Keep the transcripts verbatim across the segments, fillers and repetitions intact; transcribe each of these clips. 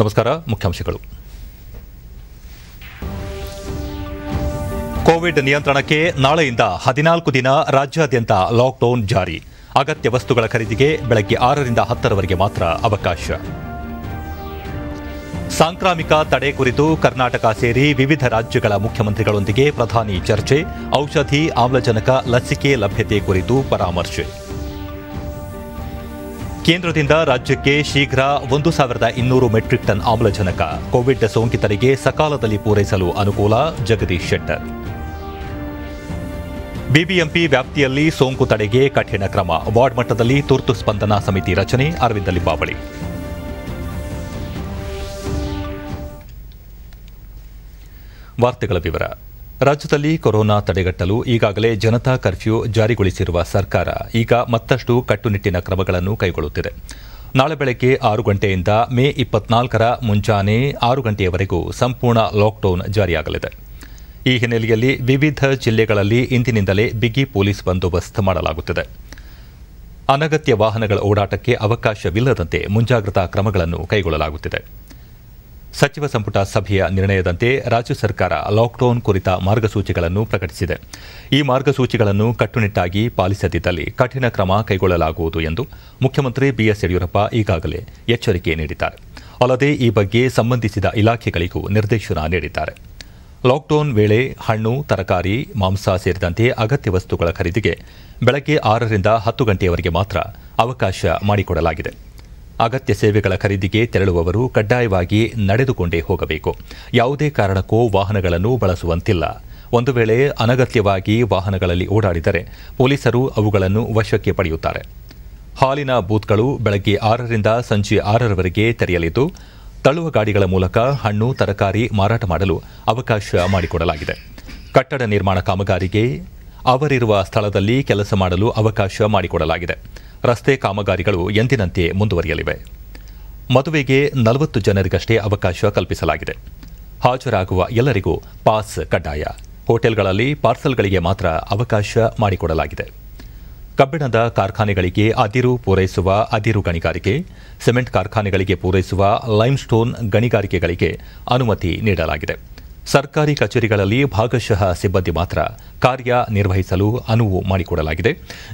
ನಮಸ್ಕಾರ ಮುಖ್ಯಾಂಶಗಳು. ಕೋವಿಡ್ ನಿಯಂತ್ರಣಕ್ಕೆ ನಾಳೆಯಿಂದ ಹದಿನಾಲ್ಕು ದಿನ ರಾಜ್ಯಾದ್ಯಂತ ಲಾಕ್ಡೌನ್ ಜಾರಿ. ಅಗತ್ಯ ವಸ್ತುಗಳ ಖರೀದಿಗೆ ಬೆಳಗ್ಗೆ ಆರರಿಂದ ಹತ್ತರವರೆಗೆ ಮಾತ್ರ ಅವಕಾಶ. ಸಾಂಕ್ರಾಮಿಕ ತಡೆ ಕುರಿತು ಕರ್ನಾಟಕ ಸೇರಿ ವಿವಿಧ ರಾಜ್ಯಗಳ ಮುಖ್ಯಮಂತ್ರಿಗಳೊಂದಿಗೆ ಪ್ರಧಾನಿ ಚರ್ಚೆ. ಔಷಧಿ, ಆಮ್ಲಜನಕ, ಲಸಿಕೆ ಲಭ್ಯತೆ ಕುರಿತು ಪರಾಮರ್ಶೆ. ಕೇಂದ್ರದಿಂದ ರಾಜ್ಯಕ್ಕೆ ಶೀಘ್ರ ಒಂದು ಸಾವಿರದ ಇನ್ನೂರು ಮೆಟ್ರಿಕ್ ಟನ್ ಆಮ್ಲಜನಕ. ಕೋವಿಡ್ ಸೋಂಕಿತರಿಗೆ ಸಕಾಲದಲ್ಲಿ ಪೂರೈಸಲು ಅನುಕೂಲ. ಜಗದೀಶ್ ಶೆಟ್ಟರ್. ಬಿಬಿಎಂಪಿ ವ್ಯಾಪ್ತಿಯಲ್ಲಿ ಸೋಂಕು ತಡೆಗೆ ಕಠಿಣ ಕ್ರಮ. ವಾರ್ಡ್ ಮಟ್ಟದಲ್ಲಿ ತುರ್ತು ಸ್ಪಂದನಾ ಸಮಿತಿ ರಚನೆ. ಅರವಿಂದ ಲಿಂಬಾವಳಿ. ವಾರ್ತೆಗಳ ವಿವರ. ರಾಜ್ಯದಲ್ಲಿ ಕೊರೋನಾ ತಡೆಗಟ್ಟಲು ಈಗಾಗಲೇ ಜನತಾ ಕರ್ಫ್ಯೂ ಜಾರಿಗೊಳಿಸಿರುವ ಸರ್ಕಾರ ಈಗ ಮತ್ತಷ್ಟು ಕಟ್ಟುನಿಟ್ಟಿನ ಕ್ರಮಗಳನ್ನು ಕೈಗೊಳ್ಳುತ್ತಿದೆ. ನಾಳೆ ಬೆಳಗ್ಗೆ ಆರು ಗಂಟೆಯಿಂದ ಮೇ ಇಪ್ಪತ್ನಾಲ್ಕರ ಮುಂಜಾನೆ ಆರು ಗಂಟೆಯವರೆಗೂ ಸಂಪೂರ್ಣ ಲಾಕ್ಡೌನ್ ಜಾರಿಯಾಗಲಿದೆ. ಈ ಹಿನ್ನೆಲೆಯಲ್ಲಿ ವಿವಿಧ ಜಿಲ್ಲೆಗಳಲ್ಲಿ ಇಂದಿನಿಂದಲೇ ಬಿಗಿ ಪೊಲೀಸ್ ಬಂದೋಬಸ್ತ್ ಮಾಡಲಾಗುತ್ತಿದೆ. ಅನಗತ್ಯ ವಾಹನಗಳ ಓಡಾಟಕ್ಕೆ ಅವಕಾಶವಿಲ್ಲದಂತೆ ಮುಂಜಾಗ್ರತಾ ಕ್ರಮಗಳನ್ನು ಕೈಗೊಳ್ಳಲಾಗುತ್ತಿದೆ. ಸಚಿವ ಸಂಪುಟ ಸಭೆಯ ನಿರ್ಣಯದಂತೆ ರಾಜ್ಯ ಸರ್ಕಾರ ಲಾಕ್ಡೌನ್ ಕುರಿತ ಮಾರ್ಗಸೂಚಿಗಳನ್ನು ಪ್ರಕಟಿಸಿದೆ. ಈ ಮಾರ್ಗಸೂಚಿಗಳನ್ನು ಕಟ್ಟುನಿಟ್ಟಾಗಿ ಪಾಲಿಸದಿದ್ದಲ್ಲಿ ಕಠಿಣ ಕ್ರಮ ಕೈಗೊಳ್ಳಲಾಗುವುದು ಎಂದು ಮುಖ್ಯಮಂತ್ರಿ ಬಿಎಸ್ ಯಡಿಯೂರಪ್ಪ ಈಗಾಗಲೇ ಎಚ್ಚರಿಕೆ ನೀಡಿದ್ದಾರೆ. ಅಲ್ಲದೆ ಈ ಬಗ್ಗೆ ಸಂಬಂಧಿಸಿದ ಇಲಾಖೆಗಳಿಗೂ ನಿರ್ದೇಶನ ನೀಡಿದ್ದಾರೆ. ಲಾಕ್ಡೌನ್ ವೇಳೆ ಹಣ್ಣು, ತರಕಾರಿ, ಮಾಂಸ ಸೇರಿದಂತೆ ಅಗತ್ಯ ವಸ್ತುಗಳ ಖರೀದಿಗೆ ಬೆಳಗ್ಗೆ ಆರರಿಂದ ಹತ್ತು ಗಂಟೆಯವರೆಗೆ ಮಾತ್ರ ಅವಕಾಶ ಮಾಡಿಕೊಡಲಾಗಿದೆ. ಅಗತ್ಯ ಸೇವೆಗಳ ಖರೀದಿಗೆ ತೆರಳುವವರು ಕಡ್ಡಾಯವಾಗಿ ನಡೆದುಕೊಂಡೇ ಹೋಗಬೇಕು. ಯಾವುದೇ ಕಾರಣಕ್ಕೂ ವಾಹನಗಳನ್ನು ಬಳಸುವಂತಿಲ್ಲ. ಒಂದು ವೇಳೆ ಅನಗತ್ಯವಾಗಿ ವಾಹನಗಳಲ್ಲಿ ಓಡಾಡಿದರೆ ಪೊಲೀಸರು ಅವುಗಳನ್ನು ವಶಕ್ಕೆ ಪಡೆಯುತ್ತಾರೆ. ಹಾಲಿನ ಬೂತ್ಗಳು ಬೆಳಗ್ಗೆ ಆರರಿಂದ ಸಂಜೆ ಆರರವರೆಗೆ ತೆರೆಯಲಿದ್ದು, ತಳ್ಳುವ ಗಾಡಿಗಳ ಮೂಲಕ ಹಣ್ಣು, ತರಕಾರಿ ಮಾರಾಟ ಮಾಡಲು ಅವಕಾಶ ಮಾಡಿಕೊಡಲಾಗಿದೆ. ಕಟ್ಟಡ ನಿರ್ಮಾಣ ಕಾಮಗಾರಿಗೆ ಅವರಿರುವ ಸ್ಥಳದಲ್ಲಿ ಕೆಲಸ ಮಾಡಲು ಅವಕಾಶ ಮಾಡಿಕೊಡಲಾಗಿದೆ. ರಸ್ತೆ ಕಾಮಗಾರಿಗಳು ಎಂದಿನಂತೆ ಮುಂದುವರಿಯಲಿವೆ. ಮದುವೆಗೆ ನಲವತ್ತು ಜನರಿಗಷ್ಟೇ ಅವಕಾಶ ಕಲ್ಪಿಸಲಾಗಿದೆ. ಹಾಜರಾಗುವ ಎಲ್ಲರಿಗೂ ಪಾಸ್ ಕಡ್ಡಾಯ. ಹೋಟೆಲ್ಗಳಲ್ಲಿ ಪಾರ್ಸಲ್ಗಳಿಗೆ ಮಾತ್ರ ಅವಕಾಶ ಮಾಡಿಕೊಡಲಾಗಿದೆ. ಕಬ್ಬಿಣದ ಕಾರ್ಖಾನೆಗಳಿಗೆ ಅದಿರು ಪೂರೈಸುವ ಅದಿರು ಗಣಿಗಾರಿಕೆ, ಸಿಮೆಂಟ್ ಕಾರ್ಖಾನೆಗಳಿಗೆ ಪೂರೈಸುವ ಲೈಮ್ಸ್ಟೋನ್ ಗಣಿಗಾರಿಕೆಗಳಿಗೆ ಅನುಮತಿ ನೀಡಲಾಗಿದೆ. ಸರ್ಕಾರಿ ಕಚೇರಿಗಳಲ್ಲಿ ಭಾಗಶಃ ಸಿಬ್ಬಂದಿ ಮಾತ್ರ ಕಾರ್ಯ ನಿರ್ವಹಿಸಲು ಅನುವು ಮಾಡಿಕೊಡಲಾಗಿದೆ.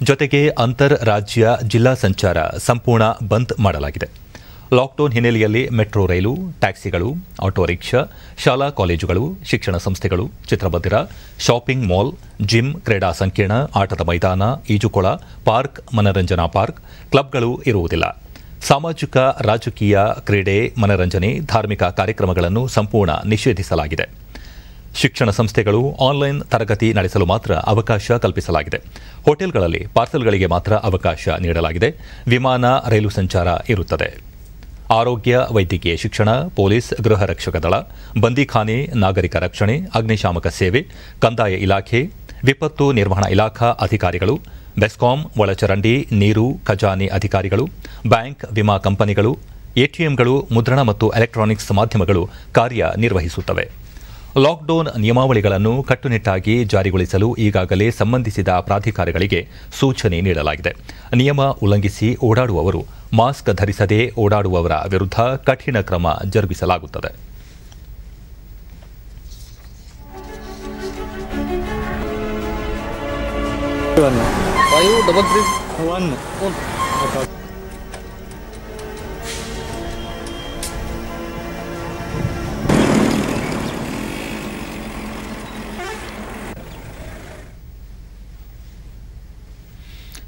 ಜೊತೆಗೆ ಅಂತರ್ ರಾಜ್ಯ ಜಿಲ್ಲಾ ಸಂಚಾರ ಸಂಪೂರ್ಣ ಬಂದ್ ಮಾಡಲಾಗಿದೆ. ಲಾಕ್ಡೌನ್ ಹಿನ್ನೆಲೆಯಲ್ಲಿ ಮೆಟ್ರೋ ರೈಲು, ಟ್ಯಾಕ್ಸಿಗಳು, ಆಟೋ ರಿಕ್ಷಾ, ಶಾಲಾ ಕಾಲೇಜುಗಳು, ಶಿಕ್ಷಣ ಸಂಸ್ಥೆಗಳು, ಚಿತ್ರಮಂದಿರ, ಶಾಪಿಂಗ್ ಮಾಲ್, ಜಿಮ್, ಕ್ರೀಡಾ ಸಂಕೀರ್ಣ, ಆಟದ ಮೈದಾನ, ಈಜುಕೊಳ, ಪಾರ್ಕ್, ಮನರಂಜನಾ ಪಾರ್ಕ್, ಕ್ಲಬ್ಗಳು ಇರುವುದಿಲ್ಲ. ಸಾಮಾಜಿಕ, ರಾಜಕೀಯ, ಕ್ರೀಡೆ, ಮನರಂಜನೆ, ಧಾರ್ಮಿಕ ಕಾರ್ಯಕ್ರಮಗಳನ್ನು ಸಂಪೂರ್ಣ ನಿಷೇಧಿಸಲಾಗಿದೆ. ಶಿಕ್ಷಣ ಸಂಸ್ಥೆಗಳು ಆನ್ಲೈನ್ ತರಗತಿ ನಡೆಸಲು ಮಾತ್ರ ಅವಕಾಶ ಕಲ್ಪಿಸಲಾಗಿದೆ. ಹೋಟೆಲ್ಗಳಲ್ಲಿ ಪಾರ್ಸಲ್ಗಳಿಗೆ ಮಾತ್ರ ಅವಕಾಶ ನೀಡಲಾಗಿದೆ. ವಿಮಾನ, ರೈಲು ಸಂಚಾರ ಇರುತ್ತದೆ. ಆರೋಗ್ಯ, ವೈದ್ಯಕೀಯ ಶಿಕ್ಷಣ, ಪೊಲೀಸ್, ಗೃಹ ರಕ್ಷಕ ದಳ, ಬಂದಿಖಾನೆ, ನಾಗರಿಕ ರಕ್ಷಣೆ, ಅಗ್ನಿಶಾಮಕ ಸೇವೆ, ಕಂದಾಯ ಇಲಾಖೆ, ವಿಪತ್ತು ನಿರ್ವಹಣಾ ಇಲಾಖಾ ಅಧಿಕಾರಿಗಳು, ಬೆಸ್ಕಾಂ, ಒಳಚರಂಡಿ, ನೀರು, ಖಜಾನೆ ಅಧಿಕಾರಿಗಳು, ಬ್ಯಾಂಕ್, ವಿಮಾ ಕಂಪನಿಗಳು, ಎಟಿಎಂಗಳು, ಮುದ್ರಣ ಮತ್ತು ಎಲೆಕ್ಟ್ರಾನಿಕ್ಸ್ ಮಾಧ್ಯಮಗಳು ಕಾರ್ಯ ನಿರ್ವಹಿಸುತ್ತವೆ. ಲಾಕ್ಡೌನ್ ನಿಯಮಾವಳಿಗಳನ್ನು ಕಟ್ಟುನಿಟ್ಟಾಗಿ ಜಾರಿಗೊಳಿಸಲು ಈಗಾಗಲೇ ಸಂಬಂಧಿಸಿದ ಪ್ರಾಧಿಕಾರಗಳಿಗೆ ಸೂಚನೆ ನೀಡಲಾಗಿದೆ. ನಿಯಮ ಉಲ್ಲಂಘಿಸಿ ಓಡಾಡುವವರು ಮಾಸ್ಕ್ ಧರಿಸದೆ ಓಡಾಡುವವರ ವಿರುದ್ಧ ಕಠಿಣ ಕ್ರಮ ಜರುಗಿಸಲಾಗುತ್ತದೆ.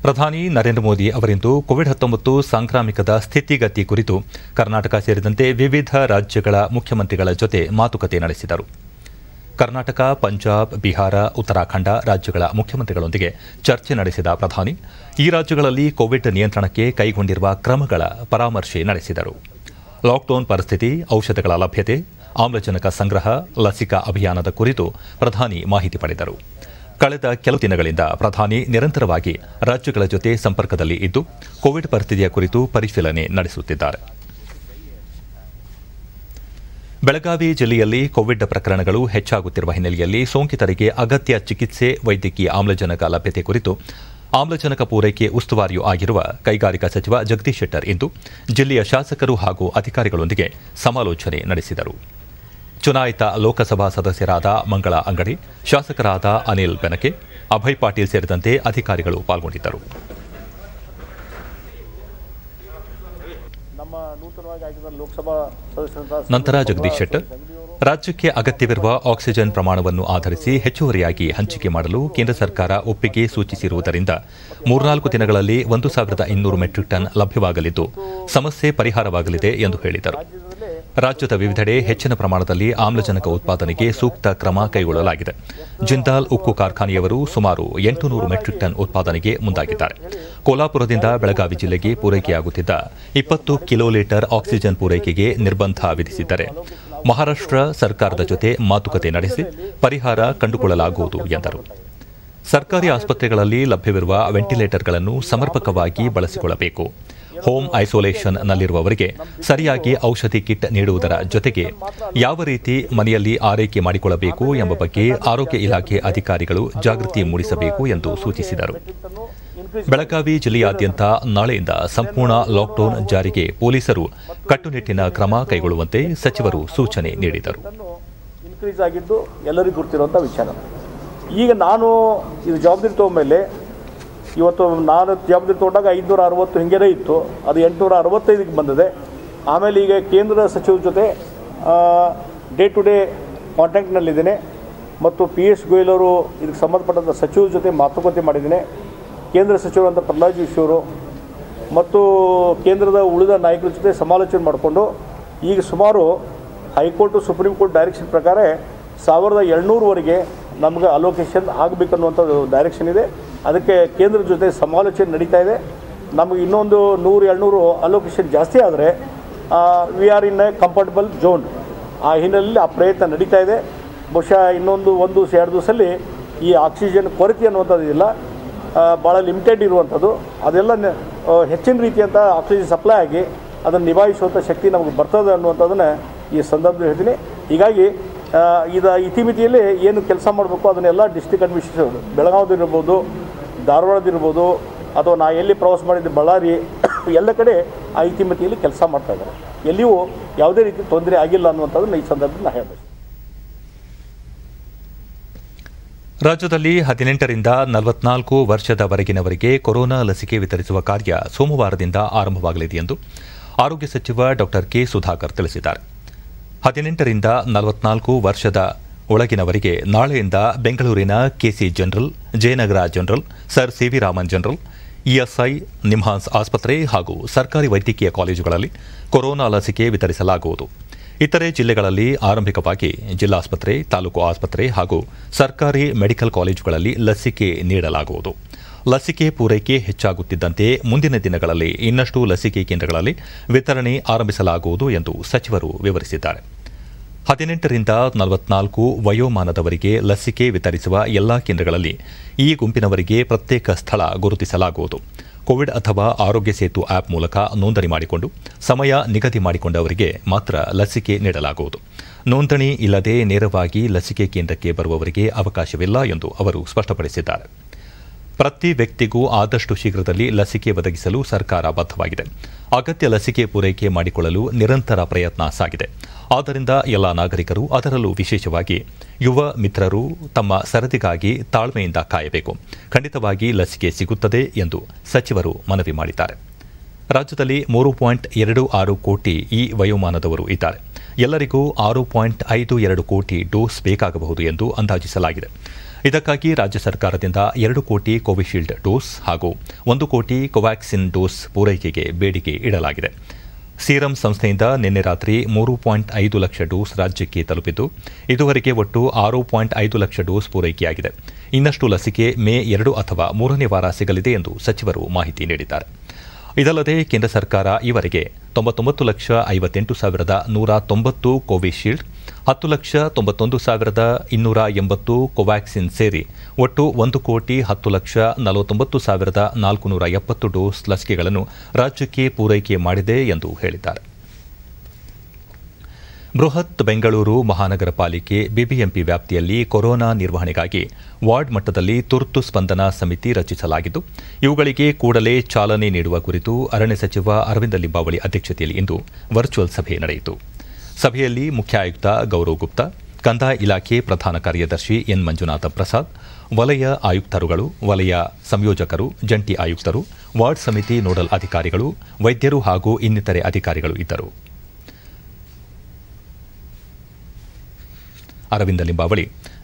ಪ್ರಧಾನಿ ನರೇಂದ್ರ ಮೋದಿ ಅವರಿಂದು ಕೋವಿಡ್ ಹತ್ತೊಂಬತ್ತು ಸಾಂಕ್ರಾಮಿಕದ ಸ್ಥಿತಿಗತಿ ಕುರಿತು ಕರ್ನಾಟಕ ಸೇರಿದಂತೆ ವಿವಿಧ ರಾಜ್ಯಗಳ ಮುಖ್ಯಮಂತ್ರಿಗಳ ಜೊತೆ ಮಾತುಕತೆ ನಡೆಸಿದರು. ಕರ್ನಾಟಕ, ಪಂಜಾಬ್, ಬಿಹಾರ, ಉತ್ತರಾಖಂಡ ರಾಜ್ಯಗಳ ಮುಖ್ಯಮಂತ್ರಿಗಳೊಂದಿಗೆ ಚರ್ಚೆ ನಡೆಸಿದ ಪ್ರಧಾನಿ ಈ ರಾಜ್ಯಗಳಲ್ಲಿ ಕೋವಿಡ್ ನಿಯಂತ್ರಣಕ್ಕೆ ಕೈಗೊಂಡಿರುವ ಕ್ರಮಗಳ ಪರಾಮರ್ಶೆ ನಡೆಸಿದರು. ಲಾಕ್ಡೌನ್ ಪರಿಸ್ಥಿತಿ, ಔಷಧಗಳ ಲಭ್ಯತೆ, ಆಮ್ಲಜನಕ ಸಂಗ್ರಹ, ಲಸಿಕಾ ಅಭಿಯಾನದ ಕುರಿತು ಪ್ರಧಾನಿ ಮಾಹಿತಿ ಪಡೆದರು. ಕಳೆದ ಕೆಲವು ದಿನಗಳಿಂದ ಪ್ರಧಾನಿ ನಿರಂತರವಾಗಿ ರಾಜ್ಯಗಳ ಜೊತೆ ಸಂಪರ್ಕದಲ್ಲಿ ಇದ್ದು ಕೋವಿಡ್ ಪರಿಸ್ಥಿತಿಯ ಕುರಿತು ಪರಿಶೀಲನೆ ನಡೆಸುತ್ತಿದ್ದಾರೆ. ಬೆಳಗಾವಿ ಜಿಲ್ಲೆಯಲ್ಲಿ ಕೋವಿಡ್ ಪ್ರಕರಣಗಳು ಹೆಚ್ಚಾಗುತ್ತಿರುವ ಹಿನ್ನೆಲೆಯಲ್ಲಿ ಸೋಂಕಿತರಿಗೆ ಅಗತ್ಯ ಚಿಕಿತ್ಸೆ ವೈದ್ಯಕೀಯ ಆಮ್ಲಜನಕ ಲಭ್ಯತೆ ಕುರಿತು ಆಮ್ಲಜನಕ ಪೂರೈಕೆ ಉಸ್ತುವಾರಿಯೂ ಆಗಿರುವ ಕೈಗಾರಿಕಾ ಸಚಿವ ಜಗದೀಶ್ ಶೆಟ್ಟರ್ ಇಂದು ಜಿಲ್ಲೆಯ ಶಾಸಕರು ಹಾಗೂ ಅಧಿಕಾರಿಗಳೊಂದಿಗೆ ಸಮಾಲೋಚನೆ ನಡೆಸಿದರು. ಚುನಾಯಿತ ಲೋಕಸಭಾ ಸದಸ್ಯರಾದ ಮಂಗಳ ಅಂಗಡಿ, ಶಾಸಕರಾದ ಅನಿಲ್ ಬೆನಕೆ, ಅಭಯ್ ಪಾಟೀಲ್ ಸೇರಿದಂತೆ ಅಧಿಕಾರಿಗಳು ಪಾಲ್ಗೊಂಡಿದ್ದರು. ನಂತರ ಜಗದೀಶ್ ಶೆಟ್ಟರ್ ರಾಜ್ಯಕ್ಕೆ ಅಗತ್ಯವಿರುವ ಆಕ್ಸಿಜನ್ ಪ್ರಮಾಣವನ್ನು ಆಧರಿಸಿ ಹೆಚ್ಚುವರಿಯಾಗಿ ಹಂಚಿಕೆ ಮಾಡಲು ಕೇಂದ್ರ ಸರ್ಕಾರ ಒಪ್ಪಿಗೆ ಸೂಚಿಸಿರುವುದರಿಂದ ಮೂರ್ನಾಲ್ಕು ದಿನಗಳಲ್ಲಿ ಒಂದು ಸಾವಿರದ ಇನ್ನೂರು ಮೆಟ್ರಿಕ್ ಟನ್ ಲಭ್ಯವಾಗಲಿದ್ದು ಸಮಸ್ಯೆ ಪರಿಹಾರವಾಗಲಿದೆ ಎಂದು ಹೇಳಿದರು. ರಾಜ್ಯದ ವಿವಿಧೆಡೆ ಹೆಚ್ಚಿನ ಪ್ರಮಾಣದಲ್ಲಿ ಆಮ್ಲಜನಕ ಉತ್ಪಾದನೆಗೆ ಸೂಕ್ತ ಕ್ರಮ ಕೈಗೊಳ್ಳಲಾಗಿದೆ. ಜಿಂದಾಲ್ ಉಕ್ಕು ಕಾರ್ಖಾನೆಯವರು ಸುಮಾರು ಎಂಟು ನೂರು ಮೆಟ್ರಿಕ್ ಟನ್ ಉತ್ಪಾದನೆಗೆ ಮುಂದಾಗಿದ್ದಾರೆ. ಕೋಲಾಪುರದಿಂದ ಬೆಳಗಾವಿ ಜಿಲ್ಲೆಗೆ ಪೂರೈಕೆಯಾಗುತ್ತಿದ್ದ ಇಪ್ಪತ್ತು ಕಿಲೋ ಲೀಟರ್ ಆಕ್ಸಿಜನ್ ಪೂರೈಕೆಗೆ ನಿರ್ಬಂಧ ವಿಧಿಸಿದ್ದರೆ ಮಹಾರಾಷ್ಟ್ರ ಸರ್ಕಾರದ ಜೊತೆ ಮಾತುಕತೆ ನಡೆಸಿ ಪರಿಹಾರ ಕಂಡುಕೊಳ್ಳಲಾಗುವುದು ಎಂದರು. ಸರ್ಕಾರಿ ಆಸ್ಪತ್ರೆಗಳಲ್ಲಿ ಲಭ್ಯವಿರುವ ವೆಂಟಿಲೇಟರ್ಗಳನ್ನು ಸಮರ್ಪಕವಾಗಿ ಬಳಸಿಕೊಳ್ಳಬೇಕು. ಹೋಮ್ ಐಸೋಲೇಷನ್ನಲ್ಲಿರುವವರಿಗೆ ಸರಿಯಾಗಿ ಔಷಧಿ ಕಿಟ್ ನೀಡುವುದರ ಜೊತೆಗೆ ಯಾವ ರೀತಿ ಮನೆಯಲ್ಲಿ ಆರೈಕೆ ಮಾಡಿಕೊಳ್ಳಬೇಕು ಎಂಬ ಬಗ್ಗೆ ಆರೋಗ್ಯ ಇಲಾಖೆ ಅಧಿಕಾರಿಗಳು ಜಾಗೃತಿ ಮೂಡಿಸಬೇಕು ಎಂದು ಸೂಚಿಸಿದರು. ಬೆಳಗಾವಿ ಜಿಲ್ಲೆಯಾದ್ಯಂತ ನಾಳೆಯಿಂದ ಸಂಪೂರ್ಣ ಲಾಕ್ಡೌನ್ ಜಾರಿಗೆ ಪೊಲೀಸರು ಕಟ್ಟುನಿಟ್ಟಿನ ಕ್ರಮ ಕೈಗೊಳ್ಳುವಂತೆ ಸಚಿವರು ಸೂಚನೆ ನೀಡಿದರು. ಎಲ್ಲರಿಗೂ ಗೊತ್ತಿರುವಂತಹ ವಿಚಾರ. ಈಗ ನಾನು ಇದು ಜವಾಬ್ದಾರಿ ತಗೊಂಡ್ಮೇಲೆ ಇವತ್ತು ನಾನು ಜವಾಬ್ದಾರಿ ತಗೊಂಡಾಗ ಐದುನೂರ ಅರವತ್ತು ಹಿಂಗೇನೇ ಇತ್ತು, ಅದು ಎಂಟುನೂರ ಅರವತ್ತೈದಕ್ಕೆ ಬಂದಿದೆ. ಆಮೇಲೆ ಈಗ ಕೇಂದ್ರ ಸಚಿವರ ಜೊತೆ ಡೇ ಟು ಡೇ ಕಾಂಟ್ಯಾಕ್ಟ್ನಲ್ಲಿದ್ದೇನೆ ಮತ್ತು ಪಿ ಎಸ್ ಗೋಯಲ್ ಅವರು ಇದಕ್ಕೆ ಸಂಬಂಧಪಟ್ಟಂಥ ಸಚಿವರ ಜೊತೆ ಮಾತುಕತೆ ಮಾಡಿದ್ದೇನೆ. ಕೇಂದ್ರ ಸಚಿವರಂತ ಪ್ರಲ್ಹಾದ್ ಜೋಶಿ ಅವರು ಮತ್ತು ಕೇಂದ್ರದ ಉಳಿದ ನಾಯಕರ ಜೊತೆ ಸಮಾಲೋಚನೆ ಮಾಡಿಕೊಂಡು ಈಗ ಸುಮಾರು ಹೈಕೋರ್ಟು ಸುಪ್ರೀಂ ಕೋರ್ಟ್ ಡೈರೆಕ್ಷನ್ ಪ್ರಕಾರ ಸಾವಿರದ ಏಳ್ನೂರವರೆಗೆ ನಮ್ಗೆ ಅಲೋಕೇಶನ್ ಆಗಬೇಕನ್ನುವಂಥದ್ದು ಡೈರೆಕ್ಷನ್ ಇದೆ. ಅದಕ್ಕೆ ಕೇಂದ್ರ ಜೊತೆ ಸಮಾಲೋಚನೆ ನಡೀತಾ ಇದೆ. ನಮಗೆ ಇನ್ನೊಂದು ನೂರು ಎರಡುನೂರು ಅಲೋಕೇಶನ್ ಜಾಸ್ತಿ ಆದರೆ we are in a comfortable zone. ಆ ಹಿನ್ನೆಲೆಯಲ್ಲಿ ಆ ಪ್ರಯತ್ನ ನಡೀತಾ ಇದೆ. ಬಹುಶಃ ಇನ್ನೊಂದು ಒಂದು ದಿವಸ ಎರಡು ದಿವಸದಲ್ಲಿ ಈ ಆಕ್ಸಿಜನ್ ಕೊರತೆ ಅನ್ನುವಂಥದ್ದು ಇಲ್ಲ, ಭಾಳ ಲಿಮಿಟೆಡ್ ಇರುವಂಥದ್ದು, ಅದೆಲ್ಲ ಹೆಚ್ಚಿನ ರೀತಿಯಂಥ ಆಕ್ಸಿಜನ್ ಸಪ್ಲೈ ಆಗಿ ಅದನ್ನು ನಿಭಾಯಿಸುವಂಥ ಶಕ್ತಿ ನಮಗೆ ಬರ್ತದೆ ಅನ್ನುವಂಥದ್ದನ್ನು ಈ ಸಂದರ್ಭದಲ್ಲಿ ಹೇಳ್ತೀನಿ. ಹೀಗಾಗಿ ಇದು ಇತಿಮಿತಿಯಲ್ಲಿ ಏನು ಕೆಲಸ ಮಾಡಬೇಕು ಅದನ್ನೆಲ್ಲ ಡಿಸ್ಟ್ರಿಕ್ಟ್ ಅಡ್ಮಿನಿಸ್ಟ್ರೇಷನ್ ಬೆಳಗಾವಿದಿರ್ಬೋದು, ಧಾರವಾಡದಿರ್ಬೋದು, ಅಥವಾ ನಾ ಎಲ್ಲಿ ಪ್ರವಾಸ ಮಾಡಿದ್ದೆ ಬಳ್ಳಾರಿ, ಎಲ್ಲ ಕಡೆ ಆ ಇತಿಮಿತಿಯಲ್ಲಿ ಕೆಲಸ ಮಾಡ್ತಾ ಇದ್ದಾರೆ. ಎಲ್ಲಿಯೂ ಯಾವುದೇ ರೀತಿ ತೊಂದರೆ ಆಗಿಲ್ಲ ಅನ್ನುವಂಥದ್ದನ್ನು ಈ ಸಂದರ್ಭದಲ್ಲಿ ನಾನು ಹೇಳಬೇಕು. ರಾಜ್ಯದಲ್ಲಿ ಹದಿನೆಂಟರಿಂದ ನಲವತ್ನಾಲ್ಕು ವರ್ಷದವರೆಗಿನವರಿಗೆ ಕೊರೋನಾ ಲಸಿಕೆ ವಿತರಿಸುವ ಕಾರ್ಯ ಸೋಮವಾರದಿಂದ ಆರಂಭವಾಗಲಿದೆ ಎಂದು ಆರೋಗ್ಯ ಸಚಿವ ಡಾ ಕೆ ಸುಧಾಕರ್ ತಿಳಿಸಿದ್ದಾರೆ. ಹದಿನೆಂಟರಿಂದ ನಲವತ್ನಾಲ್ಕು ವರ್ಷದ ಒಳಗಿನವರಿಗೆ ನಾಳೆಯಿಂದ ಬೆಂಗಳೂರಿನ KC general, Jayanagar general, sir C V Raman general, ESI, NIMHANS ಆಸ್ಪತ್ರೆ ಹಾಗೂ ಸರ್ಕಾರಿ ವೈದ್ಯಕೀಯ ಕಾಲೇಜುಗಳಲ್ಲಿ ಕೊರೋನಾ ಲಸಿಕೆ ವಿತರಿಸಲಾಗುವುದು. ಇತರೆ ಜಿಲ್ಲೆಗಳಲ್ಲಿ ಆರಂಭಿಕವಾಗಿ ಜಿಲ್ಲಾಸ್ಪತ್ರೆ, ತಾಲೂಕು ಆಸ್ಪತ್ರೆ ಹಾಗೂ ಸರ್ಕಾರಿ ಮೆಡಿಕಲ್ ಕಾಲೇಜುಗಳಲ್ಲಿ ಲಸಿಕೆ ನೀಡಲಾಗುವುದು. ಲಸಿಕೆ ಪೂರೈಕೆ ಹೆಚ್ಚಾಗುತ್ತಿದ್ದಂತೆ ಮುಂದಿನ ದಿನಗಳಲ್ಲಿ ಇನ್ನಷ್ಟು ಲಸಿಕೆ ಕೇಂದ್ರಗಳಲ್ಲಿ ವಿತರಣೆ ಆರಂಭಿಸಲಾಗುವುದು ಎಂದು ಸಚಿವರು ವಿವರಿಸಿದ್ದಾರೆ. ಹದಿನೆಂಟರಿಂದ ನಲವತ್ನಾಲ್ಕು ವಯೋಮಾನದವರಿಗೆ ಲಸಿಕೆ ವಿತರಿಸುವ ಎಲ್ಲಾ ಕೇಂದ್ರಗಳಲ್ಲಿ ಈ ಗುಂಪಿನವರಿಗೆ ಪ್ರತ್ಯೇಕ ಸ್ಥಳ ಗುರುತಿಸಲಾಗುವುದು. ಕೋವಿಡ್ ಅಥವಾ ಆರೋಗ್ಯ ಸೇತು ಆ್ಯಪ್ ಮೂಲಕ ನೋಂದಣಿ ಮಾಡಿಕೊಂಡು ಸಮಯ ನಿಗದಿ ಮಾಡಿಕೊಂಡವರಿಗೆ ಮಾತ್ರ ಲಸಿಕೆ ನೀಡಲಾಗುವುದು. ನೋಂದಣಿ ಇಲ್ಲದೆ ನೇರವಾಗಿ ಲಸಿಕೆ ಕೇಂದ್ರಕ್ಕೆ ಬರುವವರಿಗೆ ಅವಕಾಶವಿಲ್ಲ ಎಂದು ಅವರು ಸ್ಪಷ್ಟಪಡಿಸಿದ್ದಾರೆ. ಪ್ರತಿ ವ್ಯಕ್ತಿಗೂ ಆದಷ್ಟು ಶೀಘ್ರದಲ್ಲಿ ಲಸಿಕೆ ಒದಗಿಸಲು ಸರ್ಕಾರ ಬದ್ಧವಾಗಿದೆ. ಅಗತ್ಯ ಲಸಿಕೆ ಪೂರೈಕೆ ಮಾಡಿಕೊಳ್ಳಲು ನಿರಂತರ ಪ್ರಯತ್ನ ಸಾಗಿದೆ. ಆದ್ದರಿಂದ ಎಲ್ಲ ನಾಗರಿಕರು, ಅದರಲ್ಲೂ ವಿಶೇಷವಾಗಿ ಯುವ ಮಿತ್ರರು, ತಮ್ಮ ಸರದಿಗಾಗಿ ತಾಳ್ಮೆಯಿಂದ ಕಾಯಬೇಕು. ಖಂಡಿತವಾಗಿ ಲಸಿಕೆ ಸಿಗುತ್ತದೆ ಎಂದು ಸಚಿವರು ಮನವಿ ಮಾಡಿದ್ದಾರೆ. ರಾಜ್ಯದಲ್ಲಿ ಮೂರು ಪಾಯಿಂಟ್ ಎರಡು ಆರು ಕೋಟಿ ಈ ವಯೋಮಾನದವರು ಇದ್ದಾರೆ. ಎಲ್ಲರಿಗೂ ಆರು ಪಾಯಿಂಟ್ ಐದು ಎರಡು ಕೋಟಿ ಡೋಸ್ ಬೇಕಾಗಬಹುದು ಎಂದು ಅಂದಾಜಿಸಲಾಗಿದೆ. ಇದಕ್ಕಾಗಿ ರಾಜ್ಯ ಸರ್ಕಾರದಿಂದ ಎರಡು ಕೋಟಿ ಕೋವಿಶೀಲ್ಡ್ ಡೋಸ್ ಹಾಗೂ ಒಂದು ಕೋಟಿ ಕೋವ್ಯಾಕ್ಸಿನ್ ಡೋಸ್ ಪೂರೈಕೆಗೆ ಬೇಡಿಕೆ ಇಡಲಾಗಿದೆ. ಸೀರಂ ಸಂಸ್ಥೆಯಿಂದ ನಿನ್ನೆ ರಾತ್ರಿ ಮೂರು ಪಾಯಿಂಟ್ ಐದು ಲಕ್ಷ ಡೋಸ್ ರಾಜ್ಯಕ್ಕೆ ತಲುಪಿದ್ದು, ಇದುವರೆಗೆ ಒಟ್ಟು ಆರು ಪಾಯಿಂಟ್ ಐದು ಲಕ್ಷ ಡೋಸ್ ಪೂರೈಕೆಯಾಗಿದೆ. ಇನ್ನಷ್ಟು ಲಸಿಕೆ ಮೇ ಎರಡು ಅಥವಾ ಮೂರನೇ ವಾರ ಸಿಗಲಿದೆ ಎಂದು ಸಚಿವರು ಮಾಹಿತಿ ನೀಡಿದ್ದಾರೆ. ಇದಲ್ಲದೆ ಕೇಂದ್ರ ಸರ್ಕಾರ ಈವರೆಗೆ ತೊಂಬತ್ತೊಂಬತ್ತು ಲಕ್ಷ ಐವತ್ತೆಂಟು ಸಾವಿರದ ನೂರ ತೊಂಬತ್ತು ಕೋವಿಶೀಲ್ಡ್, ಹತ್ತು ಲಕ್ಷ ತೊಂಬತ್ತೊಂದು ಸಾವಿರದ ಇನ್ನೂರ ಎಂಬತ್ತು ಕೋವ್ಯಾಕ್ಸಿನ್ ಸೇರಿ ಒಟ್ಟು ಒಂದು ಕೋಟಿ ಹತ್ತು ಲಕ್ಷ ನಲವತ್ತೊಂಬತ್ತು ಸಾವಿರದ ನಾಲ್ಕುನೂರ ಎಪ್ಪತ್ತು ಡೋಸ್ ಲಸಿಕೆಗಳನ್ನು ರಾಜ್ಯಕ್ಕೆ ಪೂರೈಕೆ ಮಾಡಿದೆ ಎಂದು ಹೇಳಿದ್ದಾರೆ. ಬೃಹತ್ ಬೆಂಗಳೂರು ಮಹಾನಗರ ಪಾಲಿಕೆ ಬಿಬಿಎಂಪಿ ವ್ಯಾಪ್ತಿಯಲ್ಲಿ ಕೊರೋನಾ ನಿರ್ವಹಣೆಗಾಗಿ ವಾರ್ಡ್ ಮಟ್ಟದಲ್ಲಿ ತುರ್ತು ಸ್ಪಂದನಾ ಸಮಿತಿ ರಚಿಸಲಾಗಿದ್ದು ಇವುಗಳಿಗೆ ಕೂಡಲೇ ಚಾಲನೆ ನೀಡುವ ಕುರಿತು ಅರಣ್ಯ ಸಚಿವ ಅರವಿಂದ ಲಿಂಬಾವಳಿ ಅಧ್ಯಕ್ಷತೆಯಲ್ಲಿ ಇಂದು ವರ್ಚುವಲ್ ಸಭೆ ನಡೆಯಿತು. ಸಭೆಯಲ್ಲಿ ಮುಖ್ಯ ಆಯುಕ್ತ ಗೌರವ್ ಗುಪ್ತಾ, ಕಂದಾಯ ಇಲಾಖೆ ಪ್ರಧಾನ ಕಾರ್ಯದರ್ಶಿ ಎನ್ ಮಂಜುನಾಥ ಪ್ರಸಾದ್, ವಲಯ ಆಯುಕ್ತರುಗಳು, ವಲಯ ಸಂಯೋಜಕರು, ಜಂಟಿ ಆಯುಕ್ತರು, ವಾರ್ಡ್ ಸಮಿತಿ ನೋಡಲ್ ಅಧಿಕಾರಿಗಳು, ವೈದ್ಯರು ಹಾಗೂ ಇನ್ನಿತರೆ ಅಧಿಕಾರಿಗಳು ಇದ್ದರು. ಅರವಿಂದ ಲಿಂಬಾವಳಿ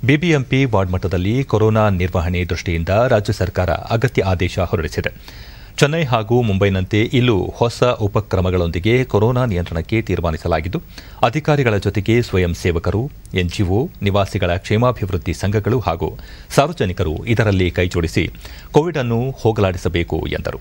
ಬಿಬಿಎಂಪಿ ವಾರ್ಡ್ ಮಟ್ಟದಲ್ಲಿ ಕೊರೋನಾ ನಿರ್ವಹಣೆ ದೃಷ್ಟಿಯಿಂದ ರಾಜ್ಯ ಸರ್ಕಾರ ಅಗತ್ಯ ಆದೇಶ ಹೊರಡಿಸಿದೆ. ಚೆನ್ನೈ ಹಾಗೂ ಮುಂಬೈನಂತೆ ಇಲ್ಲೂ ಹೊಸ ಉಪಕ್ರಮಗಳೊಂದಿಗೆ ಕೊರೋನಾ ನಿಯಂತ್ರಣಕ್ಕೆ ತೀರ್ಮಾನಿಸಲಾಗಿದ್ದು ಅಧಿಕಾರಿಗಳ ಜೊತೆಗೆ ಸ್ವಯಂ ಸೇವಕರು, ಎನ್ಜಿಒ, ನಿವಾಸಿಗಳ ಕ್ಷೇಮಾಭಿವೃದ್ಧಿ ಸಂಘಗಳು ಹಾಗೂ ಸಾರ್ವಜನಿಕರು ಇದರಲ್ಲಿ ಕೈಜೋಡಿಸಿ ಕೋವಿಡ್ ಅನ್ನು ಹೋಗಲಾಡಿಸಬೇಕು ಎಂದರು.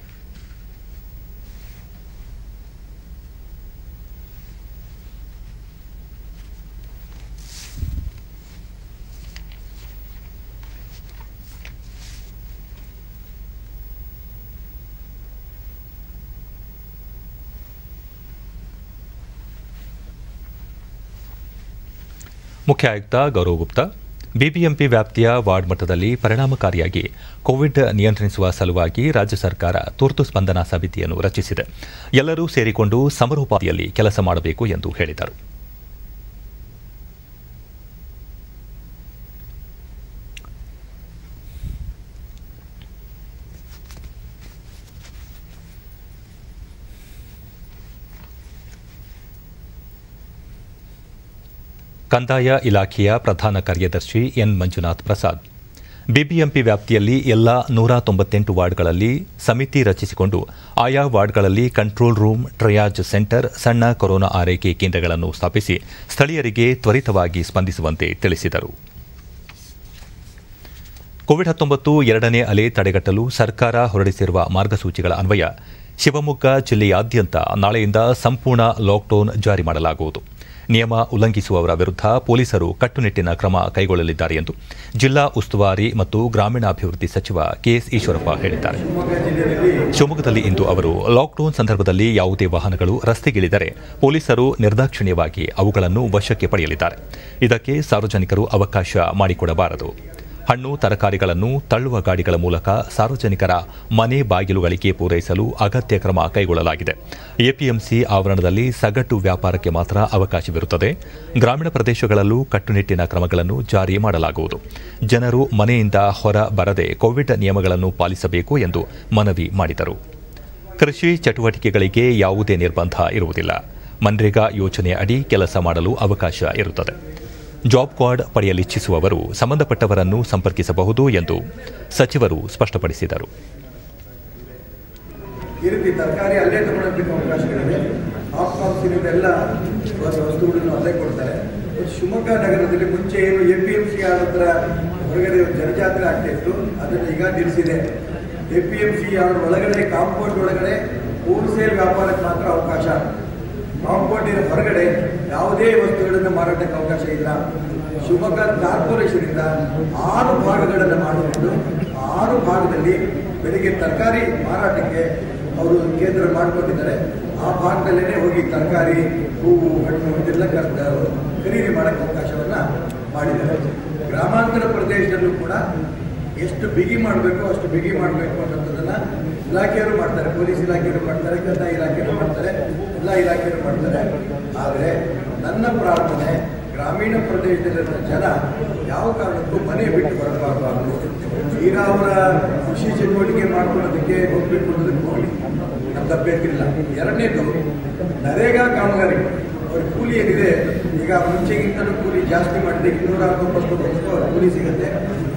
ಮುಖ್ಯ ಆಯುಕ್ತ ಗೌರವ್ ಗುಪ್ತಾ ಬಿಬಿಎಂಪಿ ವ್ಯಾಪ್ತಿಯ ವಾರ್ಡ್ ಮಟ್ಟದಲ್ಲಿ ಪರಿಣಾಮಕಾರಿಯಾಗಿ ಕೋವಿಡ್ ನಿಯಂತ್ರಿಸುವ ಸಲುವಾಗಿ ರಾಜ್ಯ ಸರ್ಕಾರ ತುರ್ತು ಸ್ಪಂದನಾ ಸಮಿತಿಯನ್ನು ರಚಿಸಿದೆ. ಎಲ್ಲರೂ ಸೇರಿಕೊಂಡು ಸಮರೋಪಾದಿಯಲ್ಲಿ ಕೆಲಸ ಮಾಡಬೇಕು ಎಂದು ಹೇಳಿದರು. ಕಂದಾಯ ಇಲಾಖೆಯ ಪ್ರಧಾನ ಕಾರ್ಯದರ್ಶಿ ಎನ್ ಮಂಜುನಾಥ್ ಪ್ರಸಾದ್ ಬಿಬಿಎಂಪಿ ವ್ಯಾಪ್ತಿಯಲ್ಲಿ ಎಲ್ಲ ನೂರ ತೊಂಬತ್ತೆಂಟು ವಾರ್ಡ್ಗಳಲ್ಲಿ ಸಮಿತಿ ರಚಿಸಿಕೊಂಡು ಆಯಾ ವಾರ್ಡ್ಗಳಲ್ಲಿ ಕಂಟ್ರೋಲ್ ರೂಮ್, ಟ್ರಯಾಜ್ ಸೆಂಟರ್, ಸಣ್ಣ ಕೊರೋನಾ ಆರೈಕೆ ಕೇಂದ್ರಗಳನ್ನು ಸ್ಥಾಪಿಸಿ ಸ್ಥಳೀಯರಿಗೆ ತ್ವರಿತವಾಗಿ ಸ್ಪಂದಿಸುವಂತೆ ತಿಳಿಸಿದರು. ಕೋವಿಡ್ ಹತ್ತೊಂಬತ್ತು ಎರಡನೇ ಅಲೆ ತಡೆಗಟ್ಟಲು ಸರ್ಕಾರ ಹೊರಡಿಸಿರುವ ಮಾರ್ಗಸೂಚಿಗಳ ಅನ್ವಯ ಶಿವಮೊಗ್ಗ ಜಿಲ್ಲೆಯಾದ್ಯಂತ ನಾಳೆಯಿಂದ ಸಂಪೂರ್ಣ ಲಾಕ್ಡೌನ್ ಜಾರಿ ಮಾಡಲಾಗುವುದು. ನಿಯಮ ಉಲ್ಲಂಘಿಸುವವರ ವಿರುದ್ಧ ಪೊಲೀಸರು ಕಟ್ಟುನಿಟ್ಟಿನ ಕ್ರಮ ಕೈಗೊಳ್ಳಲಿದ್ದಾರೆ ಎಂದು ಜಿಲ್ಲಾ ಉಸ್ತುವಾರಿ ಮತ್ತು ಗ್ರಾಮೀಣಾಭಿವೃದ್ಧಿ ಸಚಿವ ಕೆಎಸ್ ಈಶ್ವರಪ್ಪ ಹೇಳಿದ್ದಾರೆ. ಶಿವಮೊಗ್ಗದಲ್ಲಿ ಇಂದು ಅವರು ಲಾಕ್ಡೌನ್ ಸಂದರ್ಭದಲ್ಲಿ ಯಾವುದೇ ವಾಹನಗಳು ರಸ್ತೆಗಿಳಿದರೆ ಪೊಲೀಸರು ನಿರ್ದಾಕ್ಷಿಣ್ಯವಾಗಿ ಅವುಗಳನ್ನು ವಶಕ್ಕೆ ಪಡೆಯಲಿದ್ದಾರೆ. ಇದಕ್ಕೆ ಸಾರ್ವಜನಿಕರು ಅವಕಾಶ ಮಾಡಿಕೊಡಬಾರದು. ಹಣ್ಣು ತರಕಾರಿಗಳನ್ನು ತಳ್ಳುವ ಗಾಡಿಗಳ ಮೂಲಕ ಸಾರ್ವಜನಿಕರ ಮನೆ ಬಾಗಿಲುಗಳಿಗೆ ಪೂರೈಸಲು ಅಗತ್ಯ ಕ್ರಮ ಕೈಗೊಳ್ಳಲಾಗಿದೆ. ಎಪಿಎಂಸಿ ಆವರಣದಲ್ಲಿ ಸಗಟು ವ್ಯಾಪಾರಕ್ಕೆ ಮಾತ್ರ ಅವಕಾಶವಿರುತ್ತದೆ. ಗ್ರಾಮೀಣ ಪ್ರದೇಶಗಳಲ್ಲೂ ಕಟ್ಟುನಿಟ್ಟಿನ ಕ್ರಮಗಳನ್ನು ಜಾರಿ ಮಾಡಲಾಗುವುದು. ಜನರು ಮನೆಯಿಂದ ಹೊರ ಬರದೆ ಕೋವಿಡ್ ನಿಯಮಗಳನ್ನು ಪಾಲಿಸಬೇಕು ಎಂದು ಮನವಿ ಮಾಡಿದರು. ಕೃಷಿ ಚಟುವಟಿಕೆಗಳಿಗೆ ಯಾವುದೇ ನಿರ್ಬಂಧ ಇರುವುದಿಲ್ಲ. ಮನ್ರೇಗಾ ಯೋಜನೆ ಅಡಿ ಕೆಲಸ ಮಾಡಲು ಅವಕಾಶ ಇರುತ್ತದೆ. ಜಾಬ್ ಕಾರ್ಡ್ ಪಡೆಯಲಿಚ್ಛಿಸುವವರು ಸಂಬಂಧಪಟ್ಟವರನ್ನು ಸಂಪರ್ಕಿಸಬಹುದು ಎಂದು ಸಚಿವರು ಸ್ಪಷ್ಟಪಡಿಸಿದರು. ಶಿವಮೊಗ್ಗ ನಗರದಲ್ಲಿ ಮುಂಚೆ ಏನು ಎಪಿಎಂಸಿ ಆವರಣ ಹೊರಗಡೆ ಜನಜಾತ್ರೆ ಆಗ್ತಾ ಇತ್ತು, ಅದನ್ನು ಈಗ ನಿಲ್ಲಿಸಿದೆ. ಎಪಿಎಂಸಿ ಅವರ ಒಳಗಡೆ ಕಾಂಪೌಂಡ್ ಒಳಗಡೆ ಹೋಲ್ಸೇಲ್ ವ್ಯಾಪಾರಕ್ಕೆ ಮಾತ್ರ ಅವಕಾಶ, ಕಾಂಪೌಂಡಿನ ಹೊರಗಡೆ ಯಾವುದೇ ವಸ್ತುಗಳನ್ನು ಮಾರಾಟಕ್ಕೆ ಅವಕಾಶ ಇಲ್ಲ. ಶಿವಮೊಗ್ಗ ಕಾರ್ಪೊರೇಷನ್ನಿಂದ ಆರು ಭಾಗಗಳನ್ನು ಮಾಡಿಕೊಂಡು ಆರು ಭಾಗದಲ್ಲಿ ಬೆಳಿಗ್ಗೆ ತರಕಾರಿ ಮಾರಾಟಕ್ಕೆ ಅವರು ಕೇಂದ್ರ ಮಾಡ್ಕೊಂಡಿದ್ದಾರೆ. ಆ ಭಾಗದಲ್ಲೇ ಹೋಗಿ ತರಕಾರಿ, ಹೂವು, ಹಣ್ಣು ಇದೆಲ್ಲ ಖರೀದಿ ಮಾಡೋಕ್ಕೆ ಅವಕಾಶವನ್ನು ಮಾಡಿದ್ದಾರೆ. ಗ್ರಾಮಾಂತರ ಪ್ರದೇಶದಲ್ಲೂ ಕೂಡ ಎಷ್ಟು ಬಿಗಿ ಮಾಡಬೇಕು ಅಷ್ಟು ಬಿಗಿ ಮಾಡಬೇಕು ಅನ್ನೋದನ್ನು ಇಲಾಖೆಯವರು ಮಾಡ್ತಾರೆ. ಪೊಲೀಸ್ ಇಲಾಖೆಯವರು ಮಾಡ್ತಾರೆ, ಕಂದಾಯ ಇಲಾಖೆಯವರು ಮಾಡ್ತಾರೆ, ಎಲ್ಲ ಇಲಾಖೆಯವರು ಮಾಡ್ತಾರೆ. ಆದರೆ ನನ್ನ ಪ್ರಾರ್ಥನೆ, ಗ್ರಾಮೀಣ ಪ್ರದೇಶದಲ್ಲಿರುವ ಜನ ಯಾವ ಕಾರಣಕ್ಕೂ ಮನೆ ಬಿಟ್ಟು ಬರಬಾರದು. ಈಗ ಅವರ ಕೃಷಿ ಚಟುವಟಿಕೆ ಮಾಡ್ಕೊಳ್ಳೋದಕ್ಕೆ ಹೋಗ್ಬೇಕು ಅನ್ನೋದಕ್ಕೆ ಹೋಗಿ ನಮ್ಮ ತಪ್ಪೇಕಿಲ್ಲ. ಎರಡನೇದು ನರೇಗಾ ಕಾಮಗಾರಿ, ಅವ್ರ ಕೂಲಿ ಏನಿದೆ ಈಗ ಮುಂಚೆಗಿಂತಲೂ ಕೂಲಿ ಜಾಸ್ತಿ ಮಾಡಿದೆ. ಇನ್ನೂರ ಅರವತ್ತು ಪರ್ಸೆಂಟ್ ಅವ್ರ ಕೂಲಿ ಸಿಗುತ್ತೆ.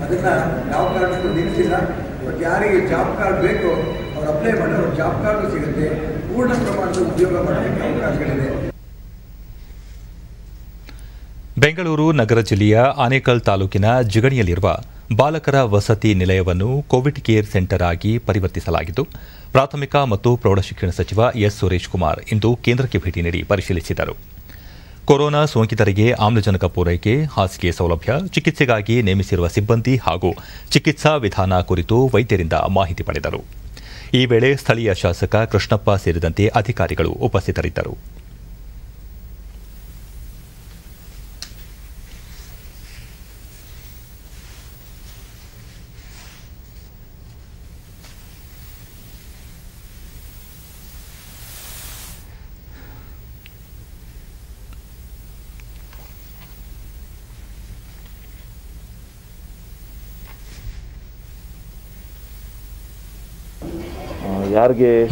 ಅದನ್ನು ಯಾವ ಕಾರಣಕ್ಕೂ ನಿಲ್ಲಿಸಿಲ್ಲ. ಬಟ್ ಯಾರಿಗೆ ಜಾಬ್ ಕಾರ್ಡ್ ಬೇಕೋ ಅವ್ರು ಅಪ್ಲೈ ಮಾಡಿ ಅವ್ರ ಜಾಬ್ ಕಾರ್ಡು ಸಿಗುತ್ತೆ. ಪೂರ್ಣ ಪ್ರಮಾಣದ ಉದ್ಯೋಗ ಮಾಡಲಿಕ್ಕೆ ಅವಕಾಶಗಳಿದೆ. ಬೆಂಗಳೂರು ನಗರ ಜಿಲ್ಲೆಯ ಆನೇಕಲ್ ತಾಲೂಕಿನ ಜಿಗಣಿಯಲ್ಲಿರುವ ಬಾಲಕರ ವಸತಿ ನಿಲಯವನ್ನು ಕೋವಿಡ್ ಕೇರ್ ಸೆಂಟರ್ ಆಗಿ ಪರಿವರ್ತಿಸಲಾಗಿದ್ದು ಪ್ರಾಥಮಿಕ ಮತ್ತು ಪ್ರೌಢಶಿಕ್ಷಣ ಸಚಿವ ಎಸ್ ಸುರೇಶ್ ಕುಮಾರ್ ಇಂದು ಕೇಂದ್ರಕ್ಕೆ ಭೇಟಿ ನೀಡಿ ಪರಿಶೀಲಿಸಿದರು. ಕೊರೋನಾ ಸೋಂಕಿತರಿಗೆ ಆಮ್ಲಜನಕ ಪೂರೈಕೆ, ಹಾಸಿಗೆ ಸೌಲಭ್ಯ, ಚಿಕಿತ್ಸೆಗಾಗಿ ನೇಮಿಸಿರುವ ಸಿಬ್ಬಂದಿ ಹಾಗೂ ಚಿಕಿತ್ಸಾ ವಿಧಾನ ಕುರಿತು ವೈದ್ಯರಿಂದ ಮಾಹಿತಿ ಪಡೆದರು. ಈ ವೇಳೆ ಸ್ಥಳೀಯ ಶಾಸಕ ಕೃಷ್ಣಪ್ಪ ಸೇರಿದಂತೆ ಅಧಿಕಾರಿಗಳು ಉಪಸ್ಥಿತರಿದ್ದರು.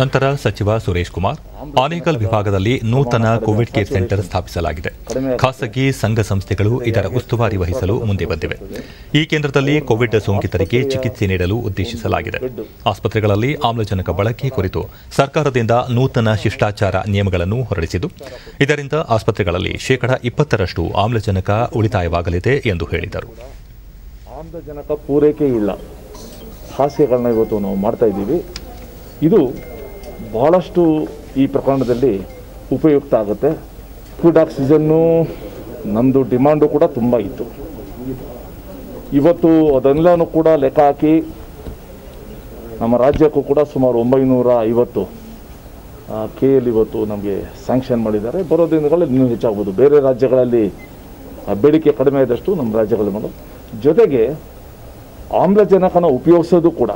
ನಂತರ ಸಚಿವ ಸುರೇಶ್ ಕುಮಾರ್ ಆನೇಕಲ್ ವಿಭಾಗದಲ್ಲಿ ನೂತನ ಕೋವಿಡ್ ಕೇರ್ ಸೆಂಟರ್ ಸ್ಥಾಪಿಸಲಾಗಿದೆ. ಖಾಸಗಿ ಸಂಘ ಸಂಸ್ಥೆಗಳು ಇದರ ಉಸ್ತುವಾರಿ ವಹಿಸಲು ಮುಂದೆ ಬಂದಿವೆ. ಈ ಕೇಂದ್ರದಲ್ಲಿ ಕೋವಿಡ್ ಸೋಂಕಿತರಿಗೆ ಚಿಕಿತ್ಸೆ ನೀಡಲು ಉದ್ದೇಶಿಸಲಾಗಿದೆ. ಆಸ್ಪತ್ರೆಗಳಲ್ಲಿ ಆಮ್ಲಜನಕ ಬಳಕೆ ಕುರಿತು ಸರ್ಕಾರದಿಂದ ನೂತನ ಶಿಷ್ಟಾಚಾರ ನಿಯಮಗಳನ್ನು ಹೊರಡಿಸಿದ್ದು, ಇದರಿಂದ ಆಸ್ಪತ್ರೆಗಳಲ್ಲಿ ಶೇಕಡಾ ಇಪ್ಪತ್ತರಷ್ಟು ಆಮ್ಲಜನಕ ಉಳಿತಾಯವಾಗಲಿದೆ ಎಂದು ಹೇಳಿದರು. ಆಮ್ಲಜನಕ ಪೂರೈಕೆ ಇಲ್ಲ ಹಾಸಿಗೆಗಳನ್ನ ಇವತ್ತು ನಾವು ಮಾಡ್ತಾ ಇದ್ದೀವಿ. ಇದು ಬಹಳಷ್ಟು ಈ ಪ್ರಕರಣದಲ್ಲಿ ಉಪಯುಕ್ತ ಆಗುತ್ತೆ. ಫುಡ್ ಆಕ್ಸಿಜನ್ನು ನಮ್ಮದು ಡಿಮಾಂಡು ಕೂಡ ತುಂಬ ಇತ್ತು. ಇವತ್ತು ಅದೆಲ್ಲನೂ ಕೂಡ ಲೆಕ್ಕ ಹಾಕಿ ನಮ್ಮ ರಾಜ್ಯಕ್ಕೂ ಕೂಡ ಸುಮಾರು ಒಂಬೈನೂರ ಐವತ್ತು ಕೆ ಎಲ್ ಇವತ್ತು ನಮಗೆ ಸ್ಯಾಂಕ್ಷನ್ ಮಾಡಿದ್ದಾರೆ. ಬರೋ ದಿನಗಳಲ್ಲಿ ಇನ್ನೂ ಹೆಚ್ಚಾಗ್ಬೋದು. ಬೇರೆ ರಾಜ್ಯಗಳಲ್ಲಿ ಬೇಡಿಕೆ ಕಡಿಮೆ ಆದಷ್ಟು ನಮ್ಮ ರಾಜ್ಯಗಳಲ್ಲಿ ಮಾಡೋದು. ಜೊತೆಗೆ ಆಮ್ಲಜನಕನ ಉಪಯೋಗಿಸೋದು ಕೂಡ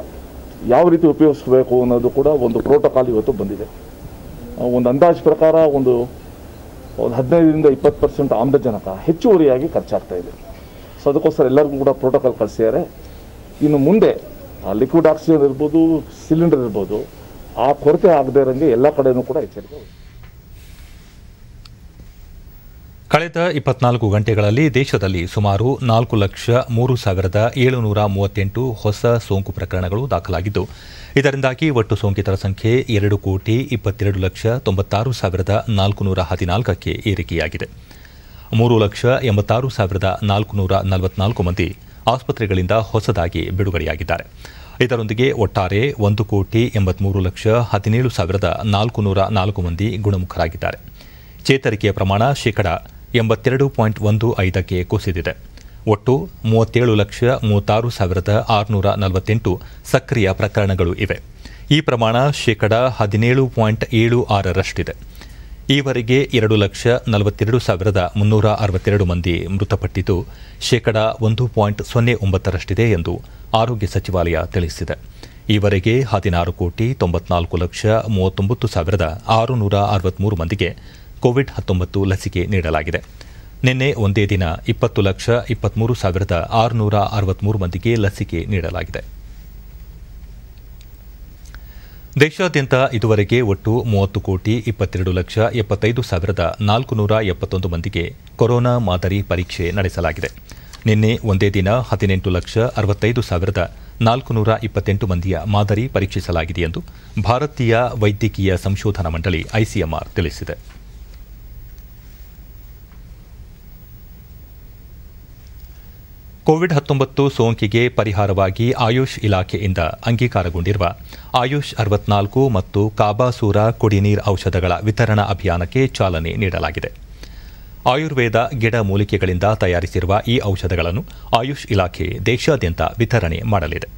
ಯಾವ ರೀತಿ ಉಪಯೋಗಿಸಬೇಕು ಅನ್ನೋದು ಕೂಡ ಒಂದು ಪ್ರೋಟೋಕಾಲ್ ಇವತ್ತು ಬಂದಿದೆ. ಒಂದು ಅಂದಾಜು ಪ್ರಕಾರ ಒಂದು ಒಂದು ಹದಿನೈದರಿಂದ ಇಪ್ಪತ್ತು ಪರ್ಸೆಂಟ್ ಆಮ್ಲಜನಕ ಹೆಚ್ಚುವರಿಯಾಗಿ ಖರ್ಚಾಗ್ತಾ ಇದೆ. ಸೊ ಅದಕ್ಕೋಸ್ಕರ ಎಲ್ಲರಿಗೂ ಕೂಡ ಪ್ರೋಟೋಕಾಲ್ ಕಳಿಸಿದ್ದಾರೆ. ಇನ್ನು ಮುಂದೆ ಲಿಕ್ವಿಡ್ ಆಕ್ಸಿಜನ್ ಇರ್ಬೋದು, ಸಿಲಿಂಡರ್ ಇರ್ಬೋದು, ಆ ಕೊರತೆ ಆಗದೇ ಇರೋಂಗೆ ಎಲ್ಲ ಕಡೆಯೂ ಕೂಡ ಎಚ್ಚರಿಕೆ. ಕಳೆದ ಇಪ್ಪತ್ನಾಲ್ಕು ಗಂಟೆಗಳಲ್ಲಿ ದೇಶದಲ್ಲಿ ಸುಮಾರು ನಾಲ್ಕು ಲಕ್ಷ ಮೂರು ಸಾವಿರದ ಏಳುನೂರ ಮೂವತ್ತೆಂಟು ಹೊಸ ಸೋಂಕು ಪ್ರಕರಣಗಳು ದಾಖಲಾಗಿದ್ದು, ಇದರಿಂದಾಗಿ ಒಟ್ಟು ಸೋಂಕಿತರ ಸಂಖ್ಯೆ ಎರಡು ಕೋಟಿ ಇಪ್ಪತ್ತೆರಡು ಲಕ್ಷ ತೊಂಬತ್ತಾರು ಸಾವಿರದ ನಾಲ್ಕುನೂರ ಹದಿನಾಲ್ಕಕ್ಕೆ ಏರಿಕೆಯಾಗಿದೆ. ಮೂರು ಲಕ್ಷ ಎಂಬತ್ತಾರು ಸಾವಿರದ ನಾಲ್ಕುನೂರ ನಲವತ್ನಾಲ್ಕು ಮಂದಿ ಆಸ್ಪತ್ರೆಗಳಿಂದ ಹೊಸದಾಗಿ ಬಿಡುಗಡೆಯಾಗಿದ್ದಾರೆ. ಇದರೊಂದಿಗೆ ಒಟ್ಟಾರೆ ಒಂದು ಕೋಟಿ ಎಂಬತ್ಮೂರು ಲಕ್ಷ ಹದಿನೇಳು ಸಾವಿರದ ನಾಲ್ಕುನೂರ ನಾಲ್ಕು ಮಂದಿ ಗುಣಮುಖರಾಗಿದ್ದಾರೆ. ಚೇತರಿಕೆಯ ಪ್ರಮಾಣ ಶೇಕಡ ಎಂಬತ್ತೆರಡು ಪಾಯಿಂಟ್ ಒಂದು ಐದಕ್ಕೆ ಕುಸಿದಿದೆ. ಒಟ್ಟು ಮೂವತ್ತೇಳು ಲಕ್ಷ ಮೂವತ್ತಾರು ಸಾವಿರದ ಆರುನೂರ ನಲವತ್ತೆಂಟು ಸಕ್ರಿಯ ಪ್ರಕರಣಗಳು ಇವೆ. ಈ ಪ್ರಮಾಣ ಶೇಕಡ ಹದಿನೇಳು ಪಾಯಿಂಟ್ ಏಳು ಆರರಷ್ಟಿದೆ. ಈವರೆಗೆ ಎರಡು ಲಕ್ಷ ನಲವತ್ತೆರಡು ಸಾವಿರದ ಮುನ್ನೂರ ಅರವತ್ತೆರಡು ಮಂದಿ ಮೃತಪಟ್ಟಿದ್ದು ಶೇಕಡ ಒಂದು ಪಾಯಿಂಟ್ ಸೊನ್ನೆ ಒಂಬತ್ತರಷ್ಟಿದೆ ಎಂದು ಆರೋಗ್ಯ ಸಚಿವಾಲಯ ತಿಳಿಸಿದೆ. ಈವರೆಗೆ ಹದಿನಾರು ಕೋಟಿ ತೊಂಬತ್ನಾಲ್ಕು ಲಕ್ಷ ಮೂವತ್ತೊಂಬತ್ತು ಸಾವಿರದ ಆರುನೂರ ಅರವತ್ತ್ಮೂರು ಮಂದಿಗೆ ಕೋವಿಡ್ ಹತ್ತೊಂಬತ್ತು ಲಸಿಕೆ ನೀಡಲಾಗಿದೆ. ನಿನ್ನೆ ಒಂದೇ ದಿನ ಇಪ್ಪತ್ತು ಲಕ್ಷ ಇಪ್ಪತ್ತ್ಮೂರು ಸಾವಿರದ ಆರುನೂರ ಅರವತ್ತ್ಮೂರು ಮಂದಿಗೆ ಲಸಿಕೆ ನೀಡಲಾಗಿದೆ. ದೇಶಾದ್ಯಂತ ಇದುವರೆಗೆ ಒಟ್ಟು ಮೂವತ್ತು ಕೋಟಿ ಇಪ್ಪತ್ತೆರಡು ಲಕ್ಷ ಎಪ್ಪತ್ತೈದು ಸಾವಿರದ ನಾಲ್ಕುನೂರ ಎಪ್ಪತ್ತೊಂದು ಮಂದಿಗೆ ಕೊರೋನಾ ಮಾದರಿ ಪರೀಕ್ಷೆ ನಡೆಸಲಾಗಿದೆ. ನಿನ್ನೆ ಒಂದೇ ದಿನ ಹದಿನೆಂಟು ಲಕ್ಷ ಅರವತ್ತೈದು ಸಾವಿರದ ನಾಲ್ಕುನೂರ ಇಪ್ಪತ್ತೆಂಟು ಮಂದಿಯ ಮಾದರಿ ಪರೀಕ್ಷಿಸಲಾಗಿದೆ ಎಂದು ಭಾರತೀಯ ವೈದ್ಯಕೀಯ ಸಂಶೋಧನಾ ಮಂಡಳಿ ಐಸಿಎಂಆರ್ ತಿಳಿಸಿದೆ. ಕೋವಿಡ್ ಹತ್ತೊಂಬತ್ತು ಸೋಂಕಿಗೆ ಪರಿಹಾರವಾಗಿ ಆಯುಷ್ ಇಲಾಖೆಯಿಂದ ಅಂಗೀಕಾರಗೊಂಡಿರುವ ಆಯುಷ್ ಅರವತ್ನಾಲ್ಕು ಮತ್ತು ಕಾಬಾಸೂರ ಕುಡಿನೀರ್ ಔಷಧಗಳ ವಿತರಣಾ ಅಭಿಯಾನಕ್ಕೆ ಚಾಲನೆ ನೀಡಲಾಗಿದೆ. ಆಯುರ್ವೇದ ಗಿಡ ಮೂಲಿಕೆಗಳಿಂದ ತಯಾರಿಸಿರುವ ಈ ಔಷಧಗಳನ್ನು ಆಯುಷ್ ಇಲಾಖೆ ದೇಶಾದ್ಯಂತ ವಿತರಣೆ ಮಾಡಲಿದೆ.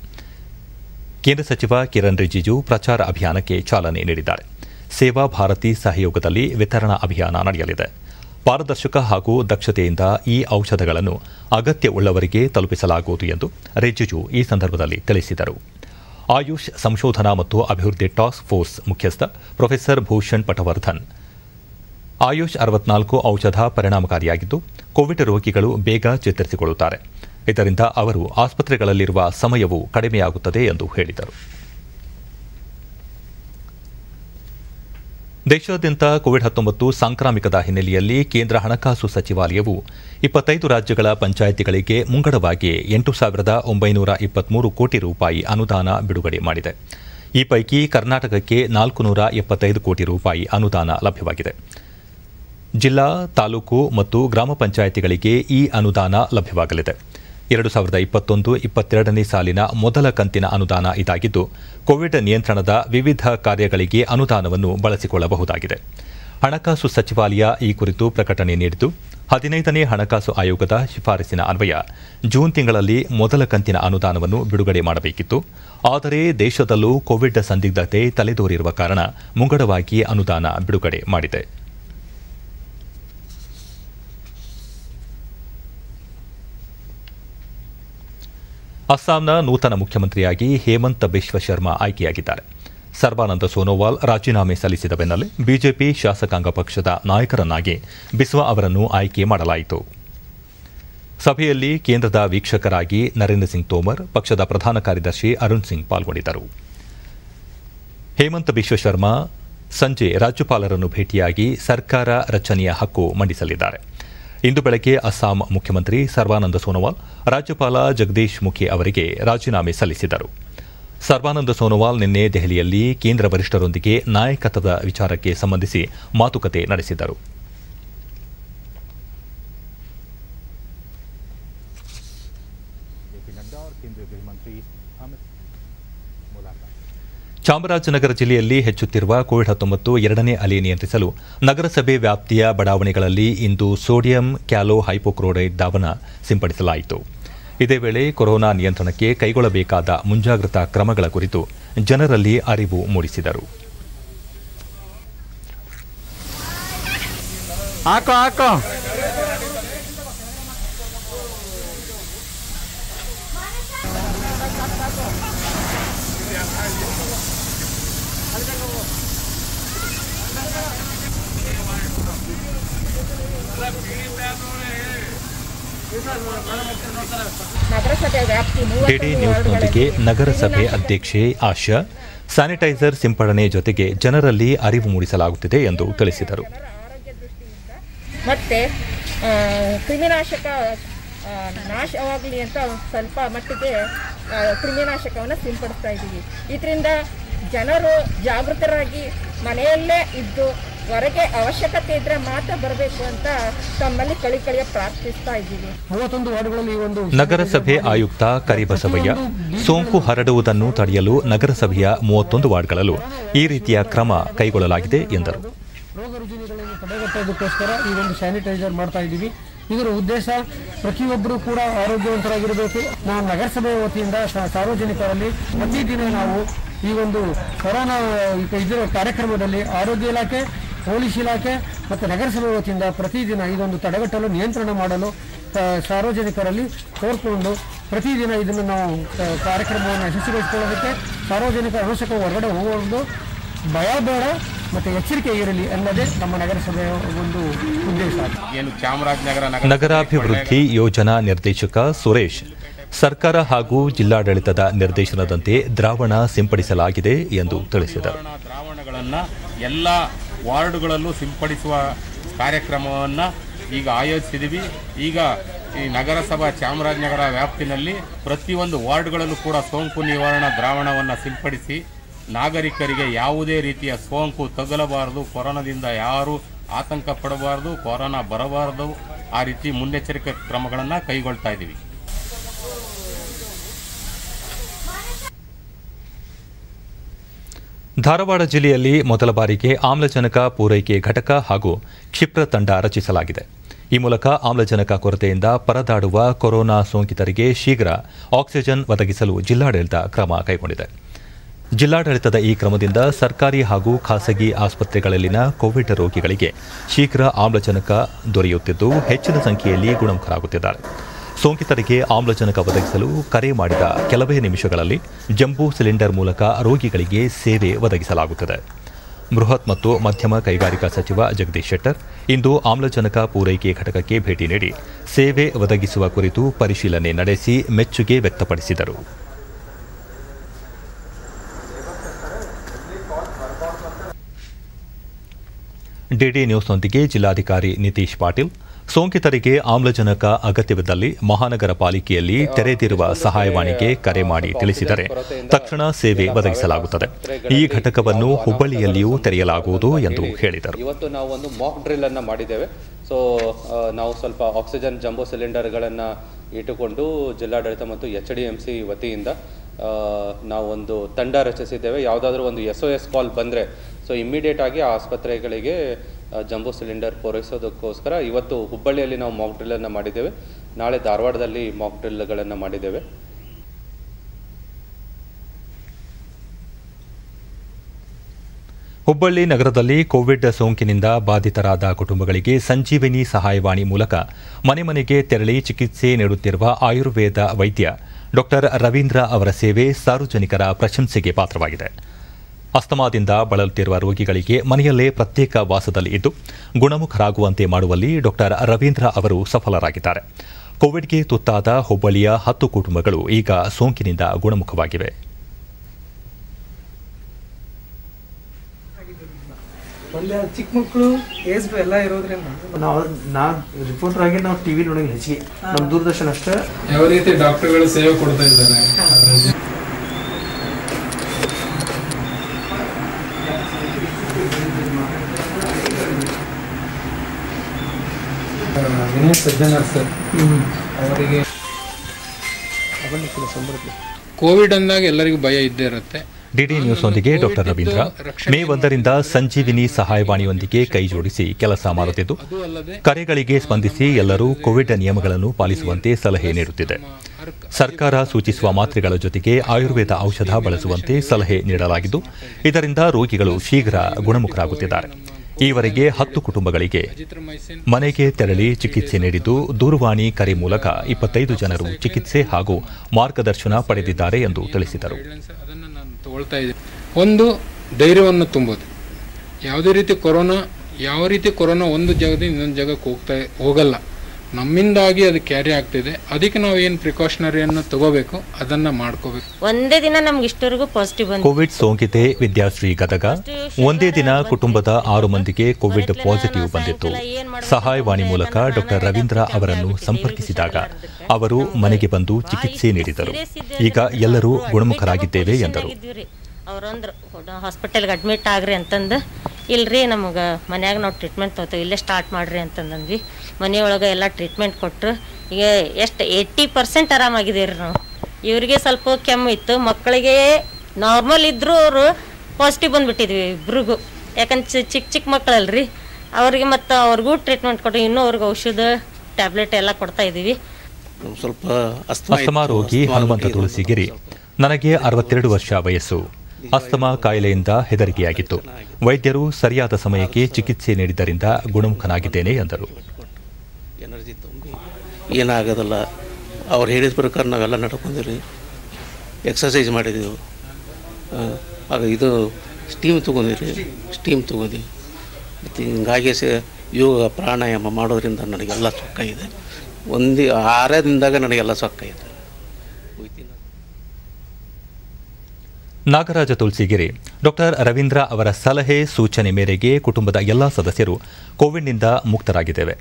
ಕೇಂದ್ರ ಸಚಿವ ಕಿರಣ್ ರಿಜಿಜು ಪ್ರಚಾರ ಅಭಿಯಾನಕ್ಕೆ ಚಾಲನೆ ನೀಡಿದ್ದಾರೆ. ಸೇವಾ ಭಾರತಿ ಸಹಯೋಗದಲ್ಲಿ ವಿತರಣಾ ಅಭಿಯಾನ ನಡೆಯಲಿದೆ. ಪಾರದರ್ಶಕ ಹಾಗೂ ದಕ್ಷತೆಯಿಂದ ಈ ಔಷಧಗಳನ್ನು ಅಗತ್ಯ ಉಳ್ಳವರಿಗೆ ತಲುಪಿಸಲಾಗುವುದು ಎಂದು ರಿಜಿಜು ಈ ಸಂದರ್ಭದಲ್ಲಿ ತಿಳಿಸಿದರು. ಆಯುಷ್ ಸಂಶೋಧನಾ ಮತ್ತು ಅಭಿವೃದ್ಧಿ ಟಾಸ್ಕ್ ಫೋರ್ಸ್ ಮುಖ್ಯಸ್ಥ ಪ್ರೊಫೆಸರ್ ಭೂಷಣ್ ಪಟವರ್ಧನ್ ಆಯುಷ್ ಅರವತ್ನಾಲ್ಕು ಔಷಧ ಪರಿಣಾಮಕಾರಿಯಾಗಿದ್ದು, ಕೋವಿಡ್ ರೋಗಿಗಳು ಬೇಗ ಚೇತರಿಸಿಕೊಳ್ಳುತ್ತಾರೆ. ಇದರಿಂದ ಅವರು ಆಸ್ಪತ್ರೆಗಳಲ್ಲಿರುವ ಸಮಯವು ಕಡಿಮೆಯಾಗುತ್ತದೆ ಎಂದು ಹೇಳಿದರು. ದೇಶಾದ್ಯಂತ ಕೋವಿಡ್ ಹತ್ತೊಂಬತ್ತು ಸಾಂಕ್ರಾಮಿಕದ ಹಿನ್ನೆಲೆಯಲ್ಲಿ ಕೇಂದ್ರ ಹಣಕಾಸು ಸಚಿವಾಲಯವು ಇಪ್ಪತ್ತೈದು ರಾಜ್ಯಗಳ ಪಂಚಾಯಿತಿಗಳಿಗೆ ಮುಂಗಡವಾಗಿ ಎಂಟು ಸಾವಿರದ ಒಂಬೈನೂರ ಇಪ್ಪತ್ತ್ಮೂರು ಕೋಟಿ ರೂಪಾಯಿ ಅನುದಾನ ಬಿಡುಗಡೆ ಮಾಡಿದೆ. ಈ ಪೈಕಿ ಕರ್ನಾಟಕಕ್ಕೆ ನಾಲ್ಕುನೂರ ಎಪ್ಪತ್ತೈದು ಕೋಟಿ ರೂಪಾಯಿ ಅನುದಾನ ಲಭ್ಯವಾಗಿದೆ. ಜಿಲ್ಲಾ, ತಾಲೂಕು ಮತ್ತು ಗ್ರಾಮ ಪಂಚಾಯಿತಿಗಳಿಗೆ ಈ ಅನುದಾನ ಲಭ್ಯವಾಗಲಿದೆ. ಎರಡು ಸಾವಿರದ ಇಪ್ಪತ್ತೊಂದು ಇಪ್ಪತ್ತೆರಡನೇ ಸಾಲಿನ ಮೊದಲ ಕಂತಿನ ಅನುದಾನ ಇದಾಗಿದ್ದು, ಕೋವಿಡ್ ನಿಯಂತ್ರಣದ ವಿವಿಧ ಕಾರ್ಯಗಳಿಗೆ ಅನುದಾನವನ್ನು ಬಳಸಿಕೊಳ್ಳಬಹುದಾಗಿದೆ. ಹಣಕಾಸು ಸಚಿವಾಲಯ ಈ ಕುರಿತು ಪ್ರಕಟಣೆ ನೀಡಿದ್ದು, ಹದಿನೈದನೇ ಹಣಕಾಸು ಆಯೋಗದ ಶಿಫಾರಸಿನ ಅನ್ವಯ ಜೂನ್ ತಿಂಗಳಲ್ಲಿ ಮೊದಲ ಕಂತಿನ ಅನುದಾನವನ್ನು ಬಿಡುಗಡೆ ಮಾಡಬೇಕಿತ್ತು. ಆದರೆ ದೇಶದಲ್ಲೂ ಕೋವಿಡ್ ಸಂದಿಗ್ಧತೆ ತಲೆದೋರಿರುವ ಕಾರಣ ಮುಂಗಡವಾಗಿ ಅನುದಾನ ಬಿಡುಗಡೆ ಮಾಡಿದೆ. ಅಸ್ಸಾಂನ ನೂತನ ಮುಖ್ಯಮಂತ್ರಿಯಾಗಿ ಹೇಮಂತ ಬಿಶ್ವ ಶರ್ಮಾ ಆಯ್ಕೆಯಾಗಿದ್ದಾರೆ. ಸರ್ಬಾನಂದ ಸೋನೋವಾಲ್ ರಾಜೀನಾಮೆ ಸಲ್ಲಿಸಿದ ಬೆನ್ನಲ್ಲೇ ಬಿಜೆಪಿ ಶಾಸಕಾಂಗ ಪಕ್ಷದ ನಾಯಕರನ್ನಾಗಿ ಬಿಸ್ವಾ ಅವರನ್ನು ಆಯ್ಕೆ ಮಾಡಲಾಯಿತು. ಸಭೆಯಲ್ಲಿ ಕೇಂದ್ರದ ವೀಕ್ಷಕರಾಗಿ ನರೇಂದ್ರ ಸಿಂಗ್ ತೋಮರ್, ಪಕ್ಷದ ಪ್ರಧಾನ ಕಾರ್ಯದರ್ಶಿ ಅರುಣ್ ಸಿಂಗ್ ಪಾಲ್ಗೊಂಡಿದ್ದರು. ಹೇಮಂತ ಬಿಶ್ವ ಶರ್ಮಾ ಸಂಜೆ ರಾಜ್ಯಪಾಲರನ್ನು ಭೇಟಿಯಾಗಿ ಸರ್ಕಾರ ರಚನೆಯ ಹಕ್ಕು ಮಂಡಿಸಲಿದ್ದಾರೆ. ಇಂದು ಬೆಳಗ್ಗೆ ಅಸ್ಸಾಂ ಮುಖ್ಯಮಂತ್ರಿ ಸರ್ಬಾನಂದ ಸೋನೋವಾಲ್ ರಾಜ್ಯಪಾಲ ಜಗದೀಶ್ ಮುಖಿ ಅವರಿಗೆ ರಾಜೀನಾಮೆ ಸಲ್ಲಿಸಿದರು. ಸರ್ಬಾನಂದ ಸೋನೋವಾಲ್ ನಿನ್ನೆ ದೆಹಲಿಯಲ್ಲಿ ಕೇಂದ್ರ ವರಿಷ್ಠರೊಂದಿಗೆ ನಾಯಕತ್ವದ ವಿಚಾರಕ್ಕೆ ಸಂಬಂಧಿಸಿ ಮಾತುಕತೆ ನಡೆಸಿದರು. ಚಾಮರಾಜನಗರ ಜಿಲ್ಲೆಯಲ್ಲಿ ಹೆಚ್ಚುತ್ತಿರುವ ಕೋವಿಡ್ ಹತ್ತೊಂಬತ್ತು ಎರಡನೇ ಅಲೆ ನಿಯಂತ್ರಿಸಲು ನಗರಸಭೆ ವ್ಯಾಪ್ತಿಯ ಬಡಾವಣೆಗಳಲ್ಲಿ ಇಂದು ಸೋಡಿಯಂ ಕ್ಯಾಲೋ ಹೈಪೋಕ್ಲೋರೈಡ್ ದ್ರಾವಣ ಸಿಂಪಡಿಸಲಾಯಿತು. ಇದೇ ವೇಳೆ ಕೊರೋನಾ ನಿಯಂತ್ರಣಕ್ಕೆ ಕೈಗೊಳ್ಳಬೇಕಾದ ಮುಂಜಾಗ್ರತಾ ಕ್ರಮಗಳ ಕುರಿತು ಜನರಲ್ಲಿ ಅರಿವು ಮೂಡಿಸಿದರು. ಡಿಡಿ ನ್ಯೂಸ್ನೊಂದಿಗೆ ನಗರಸಭೆ ಅಧ್ಯಕ್ಷೆ ಆಶಾ ಸ್ಯಾನಿಟೈಸರ್ ಸಿಂಪಡಣೆ ಜೊತೆಗೆ ಜನರಲ್ಲಿ ಅರಿವು ಮೂಡಿಸಲಾಗುತ್ತಿದೆ ಎಂದು ತಿಳಿಸಿದರು. ಮತ್ತೆ ಕ್ರಿಮಿನಾಶಕ ನಾಶವಾಗಲಿ ಅಂತ ಸ್ವಲ್ಪ ಮಟ್ಟಿಗೆ ಕ್ರಿಮಿನಾಶಕವನ್ನು ಸಿಂಪಡಿಸ್ತಾ ಇದ್ದೀವಿ. ಇದರಿಂದ ಜನರು ಜಾಗೃತರಾಗಿ ಮನೆಯಲ್ಲೇ ಇದ್ದು ಹೊರಗೆ ಅವಶ್ಯಕತೆ ಇದ್ರೆ ಮಾತ್ರ ಬರಬೇಕು ಅಂತ ತಮ್ಮಲ್ಲಿ ಕಳಿಕಳಿಯ ಪ್ರಾರ್ಥಿಸ್ತಾ ಇದ್ದೀವಿ. ಮೂವತ್ತೊಂದು ವಾರ್ಡ್ಗಳಲ್ಲಿ ಈ ಒಂದು ನಗರಸಭೆ ಆಯುಕ್ತ ಕರಿಬಸವಯ್ಯ ಸೋಂಕು ಹರಡುವುದನ್ನು ತಡೆಯಲು ನಗರಸಭೆಯ ಮೂವತ್ತೊಂದು ವಾರ್ಡ್ಗಳಲ್ಲೂ ಈ ರೀತಿಯ ಕ್ರಮ ಕೈಗೊಳ್ಳಲಾಗಿದೆ ಎಂದರು. ರೋಗ ರುಜಿನಗಳನ್ನು ತಡೆಗಟ್ಟುವುದಕ್ಕೋಸ್ಕರ ಈ ಒಂದು ಸ್ಯಾನಿಟೈಸರ್ ಮಾಡ್ತಾ ಇದ್ದೀವಿ. ಇದರ ಉದ್ದೇಶ ಪ್ರತಿಯೊಬ್ಬರೂ ಕೂಡ ಆರೋಗ್ಯವಂತರಾಗಿರಬೇಕು. ನಾವು ನಗರಸಭೆ ವತಿಯಿಂದ ಸಾರ್ವಜನಿಕರಲ್ಲಿ ಪ್ರತಿದಿನ ನಾವು ಈ ಒಂದು ಕೊರೋನಾ ಇದರ ಕಾರ್ಯಕ್ರಮದಲ್ಲಿ ಆರೋಗ್ಯ ಇಲಾಖೆ, ಪೊಲೀಸ್ ಇಲಾಖೆ ಮತ್ತು ನಗರಸಭೆ ವತಿಯಿಂದ ಪ್ರತಿದಿನ ಇದೊಂದು ತಡೆಗಟ್ಟಲು ನಿಯಂತ್ರಣ ಮಾಡಲು ಸಾರ್ವಜನಿಕರಲ್ಲಿ ಕೋರ್ಕೊಂಡು ಪ್ರತಿದಿನ ಇದನ್ನು ನಾವು ಕಾರ್ಯಕ್ರಮವನ್ನು ಯಶಸ್ವಿಗೊಳಿಸಿಕೊಳ್ಳೋದಕ್ಕೆ ಸಾರ್ವಜನಿಕರ ಅವಶ್ಯಕ ಹೊರಗಡೆ ಹೋಗೋದು ಭಯ ಬೇಡ ಮತ್ತು ಎಚ್ಚರಿಕೆ ಇರಲಿ ಅನ್ನೋದೇ ನಮ್ಮ ನಗರಸಭೆಯ ಒಂದು ಉದ್ದೇಶ. ಚಾಮರಾಜನಗರ ನಗರಾಭಿವೃದ್ಧಿ ಯೋಜನಾ ನಿರ್ದೇಶಕ ಸುರೇಶ್, ಸರ್ಕಾರ ಹಾಗೂ ಜಿಲ್ಲಾಡಳಿತದ ನಿರ್ದೇಶನದಂತೆ ದ್ರಾವಣ ಸಿಂಪಡಿಸಲಾಗಿದೆ ಎಂದು ತಿಳಿಸಿದರು. ದ್ರಾವಣಗಳನ್ನು ಎಲ್ಲ ವಾರ್ಡ್ಗಳಲ್ಲೂ ಸಿಂಪಡಿಸುವ ಕಾರ್ಯಕ್ರಮವನ್ನು ಈಗ ಆಯೋಜಿಸಿದ್ದೀವಿ. ಈಗ ಈ ನಗರಸಭಾ ಚಾಮರಾಜನಗರ ವ್ಯಾಪ್ತಿನಲ್ಲಿ ಪ್ರತಿಯೊಂದು ವಾರ್ಡ್ಗಳಲ್ಲೂ ಕೂಡ ಸೋಂಕು ನಿವಾರಣಾ ದ್ರಾವಣವನ್ನು ಸಿಂಪಡಿಸಿ ನಾಗರಿಕರಿಗೆ ಯಾವುದೇ ರೀತಿಯ ಸೋಂಕು ತಗಲಬಾರದು, ಕೊರೋನಾದಿಂದ ಯಾರು ಆತಂಕ ಪಡಬಾರದು, ಕೊರೋನಾ ಬರಬಾರದು, ಆ ರೀತಿ ಮುನ್ನೆಚ್ಚರಿಕೆ ಕ್ರಮಗಳನ್ನು ಕೈಗೊಳ್ತಾ ಇದ್ದೀವಿ. ಧಾರವಾಡ ಜಿಲ್ಲೆಯಲ್ಲಿ ಮೊದಲ ಬಾರಿಗೆ ಆಮ್ಲಜನಕ ಪೂರೈಕೆ ಘಟಕ ಹಾಗೂ ಕ್ಷಿಪ್ರ ತಂಡ ರಚಿಸಲಾಗಿದೆ. ಈ ಮೂಲಕ ಆಮ್ಲಜನಕ ಕೊರತೆಯಿಂದ ಪರದಾಡುವ ಕೊರೋನಾ ಸೋಂಕಿತರಿಗೆ ಶೀಘ್ರ ಆಕ್ಸಿಜನ್ ಒದಗಿಸಲು ಜಿಲ್ಲಾಡಳಿತ ಕ್ರಮ ಕೈಗೊಂಡಿದೆ. ಜಿಲ್ಲಾಡಳಿತದ ಈ ಕ್ರಮದಿಂದ ಸರ್ಕಾರಿ ಹಾಗೂ ಖಾಸಗಿ ಆಸ್ಪತ್ರೆಗಳಲ್ಲಿನ ಕೋವಿಡ್ ರೋಗಿಗಳಿಗೆ ಶೀಘ್ರ ಆಮ್ಲಜನಕ ದೊರೆಯುತ್ತಿದ್ದು ಹೆಚ್ಚಿನ ಸಂಖ್ಯೆಯಲ್ಲಿ ಗುಣಮುಖರಾಗುತ್ತಿದ್ದಾರೆ. ಸೋಂಕಿತರಿಗೆ ಆಮ್ಲಜನಕ ಒದಗಿಸಲು ಕರೆ ಮಾಡಿದ ಕೆಲವೇ ನಿಮಿಷಗಳಲ್ಲಿ ಜಂಬೂ ಸಿಲಿಂಡರ್ ಮೂಲಕ ರೋಗಿಗಳಿಗೆ ಸೇವೆ ಒದಗಿಸಲಾಗುತ್ತದೆ. ಬೃಹತ್ ಮತ್ತು ಮಧ್ಯಮ ಕೈಗಾರಿಕಾ ಸಚಿವ ಜಗದೀಶ್ ಶೆಟ್ಟರ್ ಇಂದು ಆಮ್ಲಜನಕ ಪೂರೈಕೆ ಘಟಕಕ್ಕೆ ಭೇಟಿ ನೀಡಿ ಸೇವೆ ಒದಗಿಸುವ ಕುರಿತು ಪರಿಶೀಲನೆ ನಡೆಸಿ ಮೆಚ್ಚುಗೆ ವ್ಯಕ್ತಪಡಿಸಿದರು. ಡಿಡಿ ನ್ಯೂಸ್ನೊಂದಿಗೆ ಜಿಲ್ಲಾಧಿಕಾರಿ ನಿತೀಶ್ ಪಾಟೀಲ್, ಸೋಂಕಿತರಿಗೆ ಆಮ್ಲಜನಕ ಅಗತ್ಯವಿದ್ದಲ್ಲಿ ಮಹಾನಗರ ಪಾಲಿಕೆಯಲ್ಲಿ ತೆರೆದಿರುವ ಸಹಾಯವಾಣಿಗೆ ಕರೆ ಮಾಡಿ ತಿಳಿಸಿದರೆ ತಕ್ಷಣ ಸೇವೆ ಒದಗಿಸಲಾಗುತ್ತದೆ. ಈ ಘಟಕವನ್ನು ಹುಬ್ಬಳ್ಳಿಯಲ್ಲಿಯೂ ತೆರೆಯಲಾಗುವುದು ಎಂದು ಹೇಳಿದರು. ಇವತ್ತು ನಾವು ಒಂದು ಮಾಕ್ ಡ್ರಿಲ್ ಅನ್ನು ಮಾಡಿದ್ದೇವೆ. ಸೊ ನಾವು ಸ್ವಲ್ಪ ಆಕ್ಸಿಜನ್ ಜಂಬೋ ಸಿಲಿಂಡರ್ಗಳನ್ನು ಇಟ್ಟುಕೊಂಡು ಜಿಲ್ಲಾಡಳಿತ ಮತ್ತು ಎಚ್ ಡಿ ಎಂ ಸಿ ವತಿಯಿಂದ ನಾವೊಂದು ತಂಡ ರಚಿಸಿದ್ದೇವೆ. ಯಾವುದಾದ್ರೂ ಒಂದು ಎಸ್ ಒ ಎಸ್ ಕಾಲ್ ಬಂದರೆ ಸೊ ಇಮ್ಮಿಡಿಯೇಟ್ ಆಗಿ ಆ ಆಸ್ಪತ್ರೆಗಳಿಗೆ ಜಂಬೋ ಸಿಲಿಂಡರ್ ಪೂರೈಸೋದಕ್ಕೋಸ್ಕರ ಇವತ್ತು ಹುಬ್ಬಳ್ಳಿಯಲ್ಲಿ ನಾವು ಮಾಕ್ ಡ್ರಿಲ್ಲನ್ನು ಮಾಡಿದ್ದೇವೆ. ನಾಳೆ ಧಾರವಾಡದಲ್ಲಿ ಮಾಕ್ ಡ್ರಿಲ್ಗಳನ್ನು ಮಾಡಿದ್ದೇವೆ. ಹುಬ್ಬಳ್ಳಿ ನಗರದಲ್ಲಿ ಕೋವಿಡ್ ಸೋಂಕಿನಿಂದ ಬಾಧಿತರಾದ ಕುಟುಂಬಗಳಿಗೆ ಸಂಜೀವಿನಿ ಸಹಾಯವಾಣಿ ಮೂಲಕ ಮನೆ ಮನೆಗೆ ತೆರಳಿ ಚಿಕಿತ್ಸೆ ನೀಡುತ್ತಿರುವ ಆಯುರ್ವೇದ ವೈದ್ಯ ಡಾಕ್ಟರ್ ರವೀಂದ್ರ ಅವರ ಸೇವೆ ಸಾರ್ವಜನಿಕರ ಪ್ರಶಂಸೆಗೆ ಪಾತ್ರವಾಗಿದೆ. ಅಸ್ತಮಾದಿಂದ ಬಳಲುತ್ತಿರುವ ರೋಗಿಗಳಿಗೆ ಮನೆಯಲ್ಲೇ ಪ್ರತ್ಯೇಕ ವಾಸದಲ್ಲಿ ಇದ್ದು ಗುಣಮುಖರಾಗುವಂತೆ ಮಾಡುವಲ್ಲಿ ಡಾಕ್ಟರ್ ರವೀಂದ್ರ ಅವರು ಸಫಲರಾಗಿದ್ದಾರೆ. ಕೋವಿಡ್ಗೆ ತುತ್ತಾದ ಹುಬ್ಬಳ್ಳಿಯ ಹತ್ತು ಕುಟುಂಬಗಳು ಈಗ ಸೋಂಕಿನಿಂದ ಗುಣಮುಖವಾಗಿವೆ. ಒಳ್ಳೆ ಚಿಕ್ಕ ಮಕ್ಕಳು ಏಜ್ ಎಲ್ಲ ಇರೋದ್ರಿಂದ ನಾವು ನಾನು ರಿಪೋರ್ಟರ್ ಆಗಿ ನಾವು ಟಿವಿ ನೋಡೋದು ಹೆಚ್ಚಿಗೆ ನಮ್ಮ ದೂರದರ್ಶನ ಅಷ್ಟೇ. ಯಾವ ರೀತಿ ಡಾಕ್ಟರ್ಗಳು ಸೇವೆ ಕೊಡ್ತಾ ಇದ್ದಾರೆ ವಿನಯ ಸಜ್ಜನ ಸರ್ ಅವರಿಗೆ ಕೋವಿಡ್ ಅಂದಾಗ ಎಲ್ಲರಿಗೂ ಭಯ ಇದ್ದೇ ಇರುತ್ತೆ. ಡಿಡಿ ನ್ಯೂಸ್ನೊಂದಿಗೆ ಡಾಕ್ಟರ್ ರವೀಂದ್ರ ಮೇ ಒಂದರಿಂದ ಸಂಜೀವಿನಿ ಸಹಾಯವಾಣಿಯೊಂದಿಗೆ ಕೈಜೋಡಿಸಿ ಕೆಲಸ ಮಾಡುತ್ತಿದ್ದು ಕರೆಗಳಿಗೆ ಸ್ಪಂದಿಸಿ ಎಲ್ಲರೂ ಕೋವಿಡ್ ನಿಯಮಗಳನ್ನು ಪಾಲಿಸುವಂತೆ ಸಲಹೆ ನೀಡುತ್ತಿದೆ. ಸರ್ಕಾರ ಸೂಚಿಸುವ ಮಾತ್ರೆಗಳ ಜೊತೆಗೆ ಆಯುರ್ವೇದ ಔಷಧ ಬಳಸುವಂತೆ ಸಲಹೆ ನೀಡಲಾಗಿದ್ದು ಇದರಿಂದ ರೋಗಿಗಳು ಶೀಘ್ರ ಗುಣಮುಖರಾಗುತ್ತಿದ್ದಾರೆ. ಈವರೆಗೆ ಹತ್ತು ಕುಟುಂಬಗಳಿಗೆ ಮನೆಗೆ ತೆರಳಿ ಚಿಕಿತ್ಸೆ ನೀಡಿದ್ದು ದೂರವಾಣಿ ಕರೆ ಮೂಲಕ ಇಪ್ಪತ್ತೈದು ಜನರು ಚಿಕಿತ್ಸೆ ಹಾಗೂ ಮಾರ್ಗದರ್ಶನ ಪಡೆದಿದ್ದಾರೆ ಎಂದು ತಿಳಿಸಿದರು. ಒಂದು ಧೈರ್ಯವನ್ನು ತುಂಬೋದು. ಯಾವುದೇ ರೀತಿ ಕೊರೋನಾ ಯಾವ ರೀತಿ ಕೊರೋನಾ ಒಂದು ಜಾಗದಿಂದ ಇನ್ನೊಂದು ಜಾಗಕ್ಕೆ ಹೋಗ್ತಾ ಹೋಗಲ್ಲ, ನಮ್ಮಿಂದಾಗಿ ಅದು ಕ್ಯಾರಿ ಆಗ್ತಿದೆ. ಅದಕ್ಕೆ ನಾವು ಏನು ಪ್ರಿಕಾಷನರಿಯನ್ನು ತಗೋಬೇಕು ಅದನ್ನು ಮಾಡ್ಕೋಬೇಕು. ಒಂದೇ ದಿನ ನಮ್ಗೆ ಇಷ್ಟವರೆಗೂ ಪಾಸಿಟಿವ್ ಬಂತು. ಕೋವಿಡ್ ಸೋಂಕಿತೆ ವಿದ್ಯಾಶ್ರೀ ಗದಗ ಒಂದೇ ದಿನ ಕುಟುಂಬದ ಆರು ಮಂದಿಗೆ ಕೋವಿಡ್ ಪಾಸಿಟಿವ್ ಬಂದಿತ್ತು. ಸಹಾಯವಾಣಿ ಮೂಲಕ ಡಾಕ್ಟರ್ ರವೀಂದ್ರ ಅವರನ್ನು ಸಂಪರ್ಕಿಸಿದಾಗ ಅವರು ಮನೆಗೆ ಬಂದು ಚಿಕಿತ್ಸೆ ನೀಡಿದರು. ಈಗ ಎಲ್ಲರೂ ಗುಣಮುಖರಾಗಿದ್ದೇವೆ ಎಂದರು. ಅವರೊಂದು ಹಾಸ್ಪಿಟಲ್ಗೆ ಅಡ್ಮಿಟ್ ಆಗ್ರಿ ಅಂತಂದು ಇಲ್ರಿ ನಮಗೆ ಮನೆಯಾಗ ನಾವು ಟ್ರೀಟ್ಮೆಂಟ್ ತೊಗೊತೀವಿ ಇಲ್ಲೇ ಸ್ಟಾರ್ಟ್ ಮಾಡಿರಿ ಅಂತಂದ್ವಿ. ಮನೆಯೊಳಗೆ ಎಲ್ಲ ಟ್ರೀಟ್ಮೆಂಟ್ ಕೊಟ್ಟರು. ಈಗ ಎಷ್ಟು ಏಯ್ಟಿ ಪರ್ಸೆಂಟ್ ಆರಾಮಾಗಿದ್ದೀವಿ ರೀ ನಾವು. ಇವರಿಗೆ ಸ್ವಲ್ಪ ಕೆಮ್ಮು ಇತ್ತು, ಮಕ್ಕಳಿಗೆ ನಾರ್ಮಲ್ ಇದ್ದರೂ ಅವರು ಪಾಸಿಟಿವ್ ಬಂದುಬಿಟ್ಟಿದ್ವಿ ಇಬ್ರಿಗೂ. ಯಾಕಂದ್ರೆ ಚಿಕ್ಕ ಚಿಕ್ಕ ಮಕ್ಕಳಲ್ರಿ ಅವ್ರಿಗೆ, ಮತ್ತು ಅವ್ರಿಗೂ ಟ್ರೀಟ್ಮೆಂಟ್ ಕೊಟ್ಟು ಇನ್ನೂ ಅವ್ರಿಗೆ ಔಷಧ ಟ್ಯಾಬ್ಲೆಟ್ ಎಲ್ಲ ಕೊಡ್ತಾಯಿದ್ದೀವಿ. ಸ್ವಲ್ಪ ಅಸ್ತಮಾ ರೋಗಿ ಹನುಮಂತ ತುಳಸಿಗಿರಿ. ನನಗೆ ಅರವತ್ತೆರಡು ವರ್ಷ ವಯಸ್ಸು. ಅಸ್ತಮಾ ಕಾಯಿಲೆಯಿಂದ ಹೆದರಿಕೆಯಾಗಿತ್ತು. ವೈದ್ಯರು ಸರಿಯಾದ ಸಮಯಕ್ಕೆ ಚಿಕಿತ್ಸೆ ನೀಡಿದ್ದರಿಂದ ಗುಣಮುಖನಾಗಿದ್ದೇನೆ ಎಂದರು. ಎನರ್ಜಿ ಏನಾಗೋದಲ್ಲ, ಅವ್ರು ಹೇಳಿದ ಪ್ರಕಾರ ನಾವೆಲ್ಲ ನಡ್ಕೊಂಡಿರಿ, ಎಕ್ಸಸೈಸ್ ಮಾಡಿದೆವು, ಆಗ ಇದು ಸ್ಟೀಮ್ ತೊಗೊಂಡಿರಿ, ಸ್ಟೀಮ್ ತೊಗೊಂಡು ಮತ್ತು ಹಿಂಗಾಗಿ ಯೋಗ ಪ್ರಾಣಾಯಾಮ ಮಾಡೋದ್ರಿಂದ ನನಗೆಲ್ಲ ಸೊಕ್ಕ ಇದೆ. ಒಂದು ಆರೇ ದಿನದಾಗ ನನಗೆಲ್ಲ ಸೊಕ್ಕ ಇದೆ. ನಾಗರಾಜ ತುಳಸಿಗಿರಿ. ಡಾಕ್ಟರ್ ರವೀಂದ್ರ ಅವರ ಸಲಹೆ ಸೂಚನೆ ಮೇರೆಗೆ ಕುಟುಂಬದ ಎಲ್ಲ ಸದಸ್ಯರು ಕೋವಿಡ್ನಿಂದ ಮುಕ್ತರಾಗಿದ್ದೇವೆ.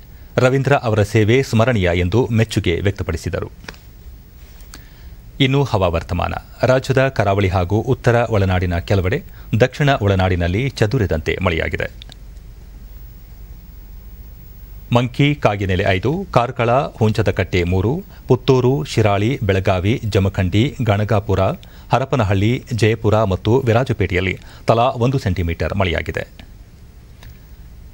ರವೀಂದ್ರ ಅವರ ಸೇವೆ ಸ್ಮರಣೀಯ ಎಂದು ಮೆಚ್ಚುಗೆ ವ್ಯಕ್ತಪಡಿಸಿದರು. ಇನ್ನು ಹವಾವರ್ತಮಾನ. ರಾಜ್ಯದ ಕರಾವಳಿ ಹಾಗೂ ಉತ್ತರ ಒಳನಾಡಿನ ಕೆಲವೆಡೆ, ದಕ್ಷಿಣ ಒಳನಾಡಿನಲ್ಲಿ ಚದುರಿದಂತೆ ಮಳೆಯಾಗಿದೆ. ಮಂಕಿ, ಕಾಗಿನೆಲೆ ಐದು, ಕಾರ್ಕಳ, ಹುಂಚದಕಟ್ಟೆ ಮೂರು, ಪುತ್ತೂರು, ಶಿರಾಳಿ, ಬೆಳಗಾವಿ, ಜಮಖಂಡಿ, ಗಣಗಾಪುರ, ಹರಪನಹಳ್ಳಿ, ಜಯಪುರ ಮತ್ತು ವಿರಾಜಪೇಟೆಯಲ್ಲಿ ತಲಾ ಒಂದು ಸೆಂಟಿಮೀಟರ್ ಮಳೆಯಾಗಿದೆ.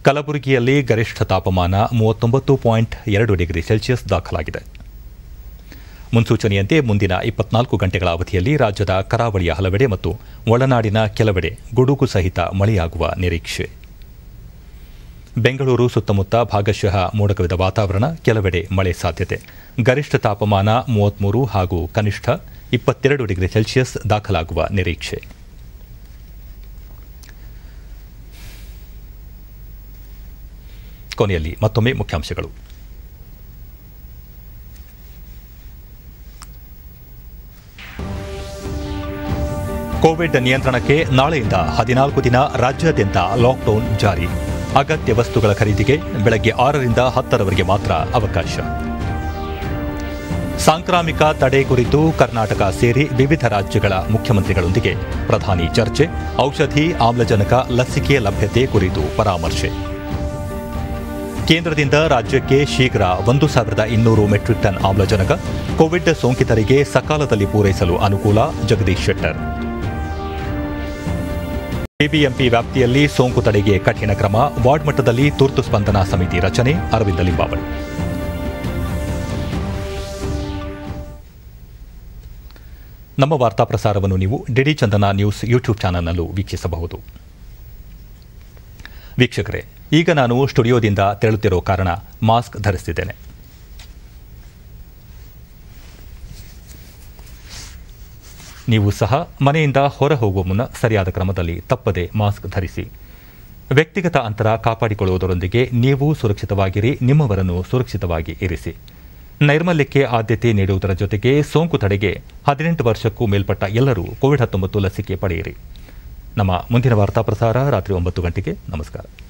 ಕಲಬುರಗಿಯಲ್ಲಿ ಗರಿಷ್ಠ ತಾಪಮಾನ ಮೂವತ್ತೊಂಬತ್ತು ಪಾಯಿಂಟ್ ಎರಡು ಡಿಗ್ರಿ ಸೆಲ್ಸಿಯಸ್ ದಾಖಲಾಗಿದೆ. ಮುನ್ಸೂಚನೆಯಂತೆ ಮುಂದಿನ ಇಪ್ಪತ್ನಾಲ್ಕು ಗಂಟೆಗಳ ಅವಧಿಯಲ್ಲಿ ರಾಜ್ಯದ ಕರಾವಳಿಯ ಹಲವೆಡೆ ಮತ್ತು ಒಳನಾಡಿನ ಕೆಲವೆಡೆ ಗುಡುಗು ಸಹಿತ ಮಳೆಯಾಗುವ ನಿರೀಕ್ಷೆ. ಬೆಂಗಳೂರು ಸುತ್ತಮುತ್ತ ಭಾಗಶಃ ಮೋಡಕವಿದ ವಾತಾವರಣ, ಕೆಲವೆಡೆ ಮಳೆ ಸಾಧ್ಯತೆ. ಗರಿಷ್ಠ ತಾಪಮಾನ ಮೂವತ್ತ್ಮೂರು ಹಾಗೂ ಕನಿಷ್ಠ ಇಪ್ಪತ್ತೆರಡು ಡಿಗ್ರಿ ಸೆಲ್ಸಿಯಸ್ ದಾಖಲಾಗುವ ನಿರೀಕ್ಷೆ. ಕೊನೆಯಲ್ಲಿ ಮತ್ತೊಮ್ಮೆ ಮುಖ್ಯಾಂಶಗಳು. ಕೋವಿಡ್ ನಿಯಂತ್ರಣಕ್ಕೆ ನಾಳೆಯಿಂದ ಹದಿನಾಲ್ಕು ದಿನ ರಾಜ್ಯಾದ್ಯಂತ ಲಾಕ್ಡೌನ್ ಜಾರಿ. ಅಗತ್ಯ ವಸ್ತುಗಳ ಖರೀದಿಗೆ ಬೆಳಗ್ಗೆ ಆರರಿಂದ ಹತ್ತರವರೆಗೆ ಮಾತ್ರ ಅವಕಾಶ. ಸಾಂಕ್ರಾಮಿಕ ತಡೆ ಕುರಿತು ಕರ್ನಾಟಕ ಸೇರಿ ವಿವಿಧ ರಾಜ್ಯಗಳ ಮುಖ್ಯಮಂತ್ರಿಗಳೊಂದಿಗೆ ಪ್ರಧಾನಿ ಚರ್ಚೆ. ಔಷಧಿ, ಆಮ್ಲಜನಕ, ಲಸಿಕೆ ಲಭ್ಯತೆ ಕುರಿತು ಪರಾಮರ್ಶೆ. ಕೇಂದ್ರದಿಂದ ರಾಜ್ಯಕ್ಕೆ ಶೀಘ್ರ ಒಂದು ಸಾವಿರದ ಇನ್ನೂರು ಮೆಟ್ರಿಕ್ ಟನ್ ಆಮ್ಲಜನಕ, ಕೋವಿಡ್ ಸೋಂಕಿತರಿಗೆ ಸಕಾಲದಲ್ಲಿ ಪೂರೈಸಲು ಅನುಕೂಲ. ಜಗದೀಶ್ ಶೆಟ್ಟರ್. ಬಿಬಿಎಂಪಿ ವ್ಯಾಪ್ತಿಯಲ್ಲಿ ಸೋಂಕು ತಡೆಗೆ ಕಠಿಣ ಕ್ರಮ, ವಾರ್ಡ್ ಮಟ್ಟದಲ್ಲಿ ತುರ್ತು ಸ್ಪಂದನಾ ಸಮಿತಿ ರಚನೆ. ಅರವಿಂದ ಲಿಂಬಾವಳಿ. ನಮ್ಮ ವಾರ್ತಾ ಪ್ರಸಾರವನ್ನು ನೀವು ಡಿಡಿ ಚಂದನ ನ್ಯೂಸ್ ಯೂಟ್ಯೂಬ್ ಚಾನಲ್ನಲ್ಲೂ ವೀಕ್ಷಿಸಬಹುದು. ವೀಕ್ಷಕರೇ, ಈಗ ನಾನು ಸ್ಟುಡಿಯೋದಿಂದ ತೆರಳುತ್ತಿರೋ ಕಾರಣ ಮಾಸ್ಕ್ ಧರಿಸುತ್ತಿದ್ದೇನೆ. ನೀವು ಸಹ ಮನೆಯಿಂದ ಹೊರ ಹೋಗುವ ಮುನ್ನ ಸರಿಯಾದ ಕ್ರಮದಲ್ಲಿ ತಪ್ಪದೆ ಮಾಸ್ಕ್ ಧರಿಸಿ. ವ್ಯಕ್ತಿಗತ ಅಂತರ ಕಾಪಾಡಿಕೊಳ್ಳುವುದರೊಂದಿಗೆ ನೀವು ಸುರಕ್ಷಿತವಾಗಿರಿ, ನಿಮ್ಮವರನ್ನು ಸುರಕ್ಷಿತವಾಗಿ ಇರಿಸಿ. ನೈರ್ಮಲ್ಯಕ್ಕೆ ಆದ್ಯತೆ ನೀಡುವುದರ ಜೊತೆಗೆ ಸೋಂಕು ತಡೆಗೆ ಹದಿನೆಂಟು ವರ್ಷಕ್ಕೂ ಮೇಲ್ಪಟ್ಟ ಎಲ್ಲರೂ ಕೋವಿಡ್ ಹತ್ತೊಂಬತ್ತು ಲಸಿಕೆ ಪಡೆಯಿರಿ. ನಮ್ಮ ಮುಂದಿನ ವಾರ್ತಾ ಪ್ರಸಾರ ರಾತ್ರಿ ಒಂಬತ್ತು ಗಂಟೆಗೆ. ನಮಸ್ಕಾರ.